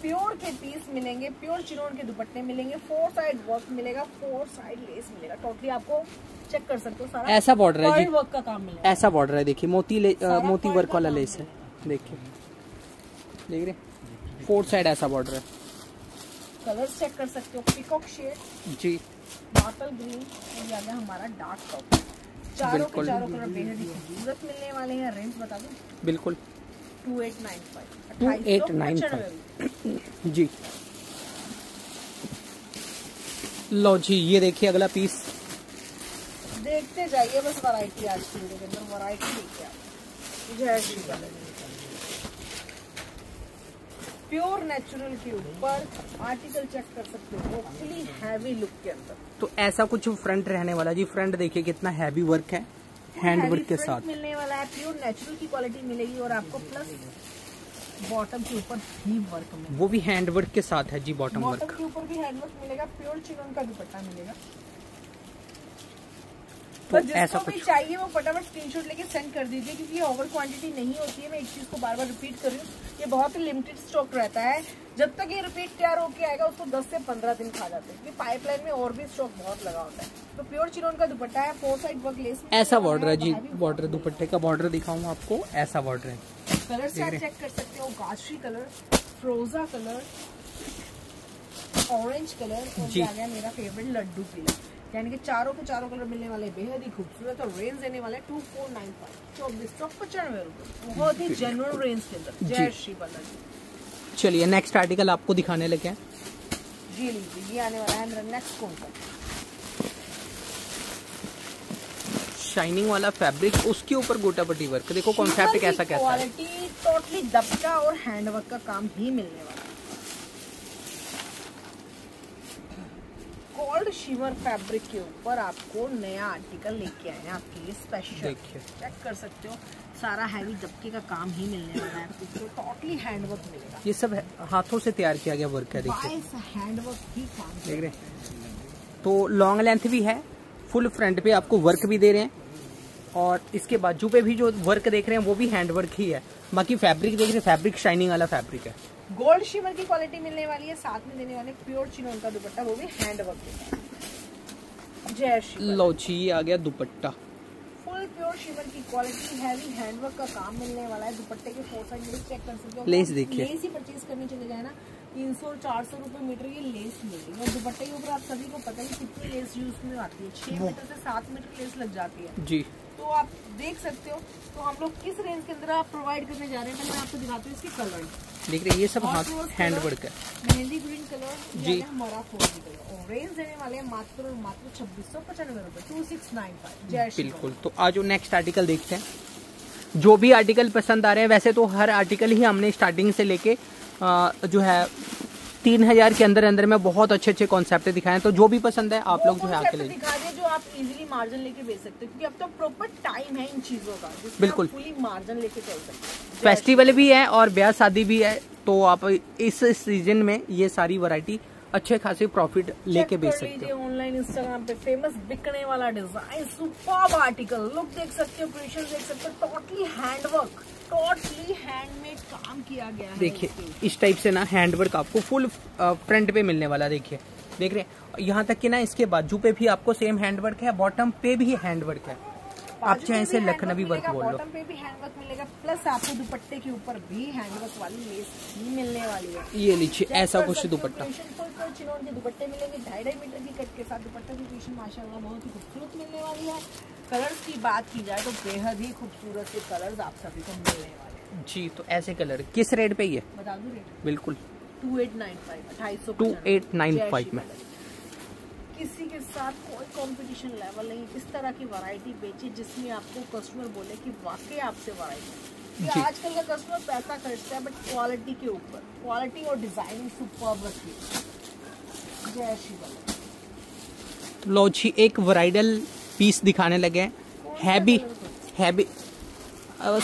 प्योर के पीस मिलेंगे, प्योर चिनोन के दुपट्टे मिलेंगे, 4 साइड वर्क मिलेगा, 4 साइड लेस मिलेगा। टोटली आपको चेक कर सकते हो सारा ऐसा बॉर्डर है जी, वर्क का काम मिलेगा। ऐसा बॉर्डर है, देखिए मोती वर्क वाला लेस है, देखिए देख रहे 4 साइड ऐसा बॉर्डर है। कलर्स चेक कर सकते हो, पीकॉक शेड जी, मॉटल ग्रीन, ये आ गया हमारा डार्क टॉप। चारों कलर बेहद ही खूबसूरत मिलने वाले हैं। रेंज बता दूं बिल्कुल 2895 जी। लो जी ये देखिए अगला पीस, देखते जाइए बस वैरायटी आज की वीडियो के अंदर वैरायटी है। प्योर नेचुरल के ऊपर आर्टिकल चेक कर सकते हो फुली हैवी लुक के अंदर। तो ऐसा कुछ फ्रंट रहने वाला जी, फ्रंट देखिए कितना हैवी वर्क है, हैंड वर्क के साथ मिलने वाला है। प्योर नेचुरल की क्वालिटी मिलेगी और आपको प्लस बॉटम के ऊपर भी वर्क मिलेगा, वो भी हैंड वर्क के साथ है जी। बॉटम वर्क के ऊपर भी हैंड वर्क मिलेगा, प्योर चिकन का दुपट्टा मिलेगा। तो जिसको भी चाहिए वो फटाफट स्क्रीनशॉट लेके सेंड कर दीजिए क्योंकि ये ओवर क्वांटिटी नहीं होती है। मैं इस चीज को बार बार रिपीट कर रही हूँ, ये बहुत ही लिमिटेड स्टॉक रहता है। जब तक ये रिपीट तैयार होके आएगा उसको 10 से 15 दिन खा जाते हैं क्योंकि पाइपलाइन में और भी स्टॉक बहुत लगा होता है। तो प्योर चिनोन का दुपट्टा है, 4 साइड वर्क लेस, ऐसा बॉर्डर है जी। बॉर्डर दुपट्टे का बॉर्डर दिखाऊंगा आपको, ऐसा बॉर्डर है। कलर चेक कर सकते हो, गाजरी कलर, फ्रोजा कलर, ऑरेंज कलर, मेरा फेवरेट लड्डू कलर। यानी कि चारों कलर मिलने वाले बेहद ही खूबसूरत और रेंज देने वाले 2495 2495 रूपए, बहुत ही जेन्युइन रेंज के अंदर। जय श्री बालाजी। चलिए नेक्स्ट आर्टिकल आपको दिखाने लगे हैं जी। लीजिए ये आने वाला है मेरा नेक्स्ट कॉन्सेप्ट, शाइनिंग वाला फैब्रिक, उसके ऊपर गोटापट्टी वर्क। देखो कॉन्सेप्ट कैसा कैसा, क्वालिटी टोटली दबका और हैंडवर्क का काम ही मिलने वाला है। गोल्ड शिवर फैब्रिक के ऊपर आपको नया आर्टिकल लेके आए हैं आपके लिए स्पेशल। चेक कर सकते हो सारा हैवी दबके का काम ही मिलने वाला है आपको, टोटली हैंडवर्क मिलेगा। ये सब हाथों से तैयार किया गया वर्क है, देखिए हैंडवर्क ही काम देख रहे हैं। तो लॉन्ग लेंथ भी है, फुल फ्रंट पे आपको वर्क भी दे रहे हैं और इसके बाजू पे भी जो वर्क देख रहे हैं वो भी हैंडवर्क ही है। बाकी फैब्रिक देख रहे हैं, फैब्रिक शाइनिंग वाला फैब्रिक है, गोल्ड शिमर की क्वालिटी मिलने वाली है। साथ में देने वाले प्योर चिनोन का दुपट्टा, वो भी हैंड वर्क है। जय श्री। लो जी आ गया दुपट्टा, फुल प्योर शिमर की क्वालिटी, हैवी हैंडवर्क का काम मिलने वाला है। दुपट्टे के 4 साइड लेस चेक कर सकते हो, लेस देखिए, लेस ही परचेज करनी चले जाए ना 300-400 रूपए मीटर की लेस मिलेगी। और दुपट्टे के ऊपर आप सभी को पता ही कितनी लेस यूज में आती है, 6 मीटर से 7 मीटर लेस लग जाती है जी। तो आप देख सकते हो तो हम लोग किस रेंज के अंदर आप प्रोवाइड करने जा रहे हैं। मैं आपको दिखाती हूँ इसके कलर, देख रहे हैं ये सब हैंड वर्क है। मेहंदी ग्रीन कलर जी, हमारा फौजी कलर। और रेंज देने वाले हैं मात्र और मात्र 2695 रूपए 2695। जय श्री। बिल्कुल तो आज नेक्स्ट आर्टिकल देखते हैं। जो भी आर्टिकल पसंद आ रहे हैं, वैसे तो हर आर्टिकल ही हमने स्टार्टिंग से लेके जो है 3000 के अंदर अंदर में बहुत अच्छे अच्छे कॉन्सेप्ट दिखाए हैं, तो जो भी पसंद है आप लोग जो है आके ले लीजिए, जो आप इजीली मार्जिन लेके बेच सकते हो, क्योंकि अब तो प्रॉपर टाइम है इन चीजों का, बिल्कुल फुली मार्जिन लेके चल सकते हैं। फेस्टिवल भी है और ब्याह शादी भी है, तो आप इस सीजन में ये सारी वैरायटी अच्छे खासे प्रॉफिट लेके बेच सकते हो। ऑनलाइन इंस्टाग्राम पे फेमस बिकने वाला डिजाइन, सुपर्ब आर्टिकल, लुक देख सकते हो, क्रिएशन देख सकते हो, टोटली हैंडवर्क, टोटली हैंडमेड काम किया गया है। देखिए इस टाइप से ना हैंडवर्क आपको फुल फ्रंट पे मिलने वाला, देखिए देख रहे हैं, यहाँ तक कि ना इसके बाजू पे भी आपको सेम हैंडवर्क है, बॉटम पे भी हैंडवर्क है, आप चाहे इसे लखनवी वर्क बोल लो, बॉटम पे भी हैंडवर्क मिलेगा, प्लस आपको दुपट्टे के ऊपर भी हैंडवर्क वाली लेस मिलने वाली है। ये लीजिए ऐसा कुछ दुपट्टा, चिनोन के दुपट्टे मिलेंगे 2.5 मीटर की कट के साथ, दुपट्टा की क्रिएशन माशाल्लाह बहुत ही खूबसूरत मिलने वाली है। कलर्स की बात की जाए तो बेहद ही खूबसूरत से कलर्स आप सभी को मिलने वाले हैं जी। तो ऐसे कलर किस रेट पे, ये बता दूं रेट, बिल्कुल 2895 में किसी के साथ कोई कंपटीशन लेवल नहीं। इस तरह की वैरायटी बेची जिसमें आपको कस्टमर बोले कि वाकई आपसे वैरायटी। आजकल का कस्टमर पैसा खर्चता है बट क्वालिटी के ऊपर, क्वालिटी और डिजाइनिंग सुपर्ब रखी। जय श्री बाला। लो जी एक वैराइडल पीस दिखाने लगे हैवी,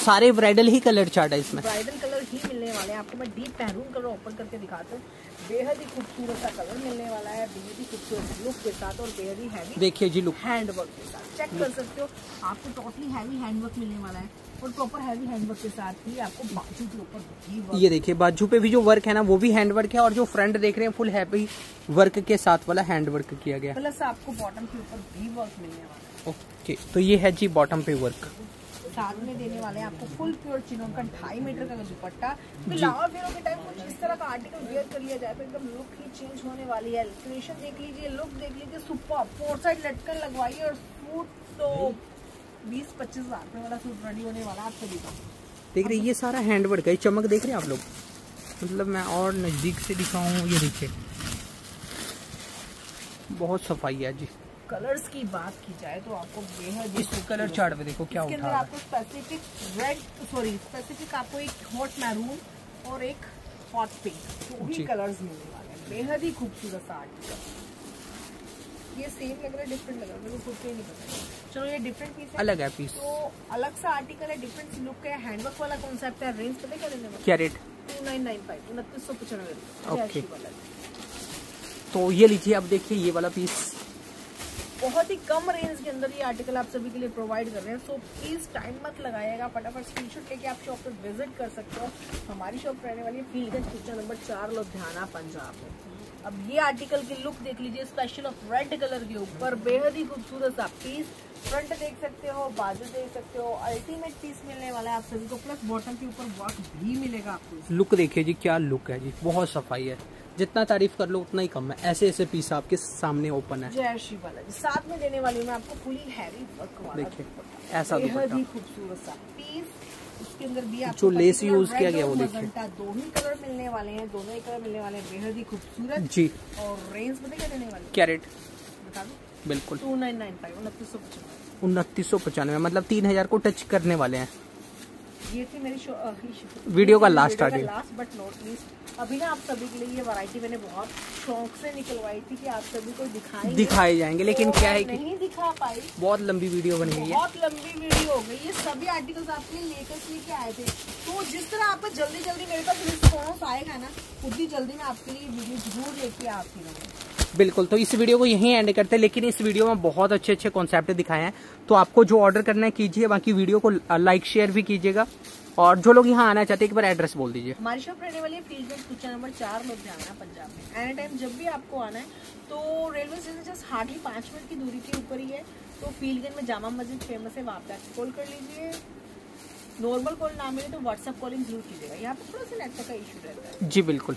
सारे ब्राइडल ही कलर चार्ट है, इसमें ब्राइडल कलर ही मिलने वाले हैं आपको। मैं डीप मैरून कलर ओपन करके दिखाता हूँ, बेहद ही खूबसूरत सा कलर मिलने वाला है, बेहद ही खूबसूरत लुक के साथ और बेहद ही हैवी, देखिए जी लुक हैंडवर्क के साथ चेक कर सकते हो, आपको टोटली हैवी हैंडवर्क मिलने वाला है और प्रॉपर हैवी हैंडवर्क के साथ ही आपको बाजू के ऊपर ये देखिए बाजू पे भी जो वर्क है ना वो भी हैंडवर्क है, और जो फ्रंट देख रहे हैं फुल हैवी वर्क के साथ वाला हैंडवर्क किया गया, प्लस आपको बॉटम के ऊपर भी वर्क मिलने वाला है। ओके तो ये है जी बॉटम पे वर्क, साथ में देने वाले हैं आपको फुल प्योर चिनोन का 2.5 मीटर का दुपट्टा। लावर फेरों के टाइम कुछ इस तरह का आर्टिकल वेयर कर लिया जाए तो एकदम लुक ही चेंज होने वाली है। क्रिएशन देख लीजिए, लुक देख लीजिए, सुपर्ब। 4 साइड लटकन लगवाइए और सूट तो 20-25 हजार रुपए वाला सूट रेडी होने वाला आपको दिखा। देख रहे ये सारा हैंडवर्क है, चमक देख रहे हैं आप लोग, मतलब मैं और नजदीक से दिखाऊँ, ये देखिए बहुत सफाई है जी। कलर्स की बात की जाए तो आपको बेहद इस कलर चार्ट पे देखो क्या उठा रहा है। स्पेसिफिक रेड, सॉरी स्पेसिफिक आपको एक हॉट मैरून और एक हॉट पिंक, तो भी कलर्स मिलने वाले हैं। बेहद ही खूबसूरत सा आर्टिकल, ये सेम लग रहा है डिफरेंट लग रहा है, मुझे खुद से नहीं पता। चलो ये डिफरेंट पीस है, अलग है पीस, तो अलग सा आर्टिकल है, डिफरेंट लुक है, हैंडवर्क वाला कॉन्सेप्ट है। रेंज पता क्या लेने वाला, क्या रेट 2995, 2995। ओके तो ये लीजिए, अब देखिए ये वाला पीस बहुत ही कम रेंज के अंदर ये आर्टिकल आप सभी के लिए प्रोवाइड कर रहे हैं। सो प्लीज टाइम मत लगाइएगा, फटाफट स्क्रीनशॉट लेके आप शॉप पर विजिट कर सकते हो। हमारी शॉप रहने वाली है फील्डगंज, पिक्चर नंबर 4, लुधियाना, पंजाब में। अब ये आर्टिकल की लुक देख लीजिए, स्पेशल ऑफ रेड कलर के ऊपर, बेहद ही खूबसूरत सा पीस। फ्रंट देख सकते हो, बाजू देख सकते हो, अल्टीमेट पीस मिलने वाला है आप सभी को, प्लस बॉटम के ऊपर वर्क भी मिलेगा आपको। लुक देखिए जी, क्या लुक है जी, बहुत सफाई है, जितना तारीफ कर लो उतना ही कम है। ऐसे ऐसे पीस आपके सामने ओपन है। जय श्री बाला जी। साथ में देने वाली मैं आपको फुली हैवी वर्क वाला देखिए, ऐसा बेहद ही खूबसूरत सा पीस, इसके अंदर भी आपको जो लेस यूज किया गया वो देखिए, दो ही कलर मिलने वाले हैं, दोनों ही कलर मिलने वाले हैं, बेहद ही खूबसूरत जी। और रेंज पता क्या देने वाली, क्या रेट बता दो, बिल्कुल 2995, 2995, मतलब 3000 को टच करने वाले हैं। ये थी मेरी वीडियो का last article, but not least. अभी ना आप सभी के लिए ये वैरायटी मैंने बहुत शौक से निकलवाई थी कि आप सभी को दिखाए जाएंगे, लेकिन क्या है कि नहीं दिखा पाई, बहुत लंबी वीडियो बन गई है, बहुत लंबी वीडियो हो गई। ये सभी आर्टिकल्स आपके लेके आए थे, तो जिस तरह आपको जल्दी जल्दी मेरे पास रिस्पॉन्स आएगा ना, उतनी जल्दी मैं आपके लिए वीडियो जरूर लेके आती रहूँगी। बिल्कुल, तो इस वीडियो को यहीं एंड करते हैं, लेकिन इस वीडियो में बहुत अच्छे अच्छे कॉन्सेप्ट दिखाए हैं, तो आपको जो ऑर्डर करना है कीजिए, बाकी वीडियो को लाइक शेयर भी कीजिएगा। और जो लोग यहाँ आना चाहते हैं एक बार एड्रेस बोल दीजिए। हमारी शॉप रहने वाली है फील्डगंज, पिक्चर नंबर 4, लुधियाना, पंजाब में। एनी टाइम जब भी आपको आना है तो railway station just hardly 5 minute की दूरी के ऊपर ही है। तो फील्डगंज में जामा मस्जिद फेमस है, वहाँ पे आप कॉल कर लीजिए। नॉर्मल कॉल ना मिले तो व्हाट्सअप कॉलिंग जरूर कीजिएगा, यहाँ पर थोड़ा सा नेटवर्क का इशू रहता है जी। बिल्कुल।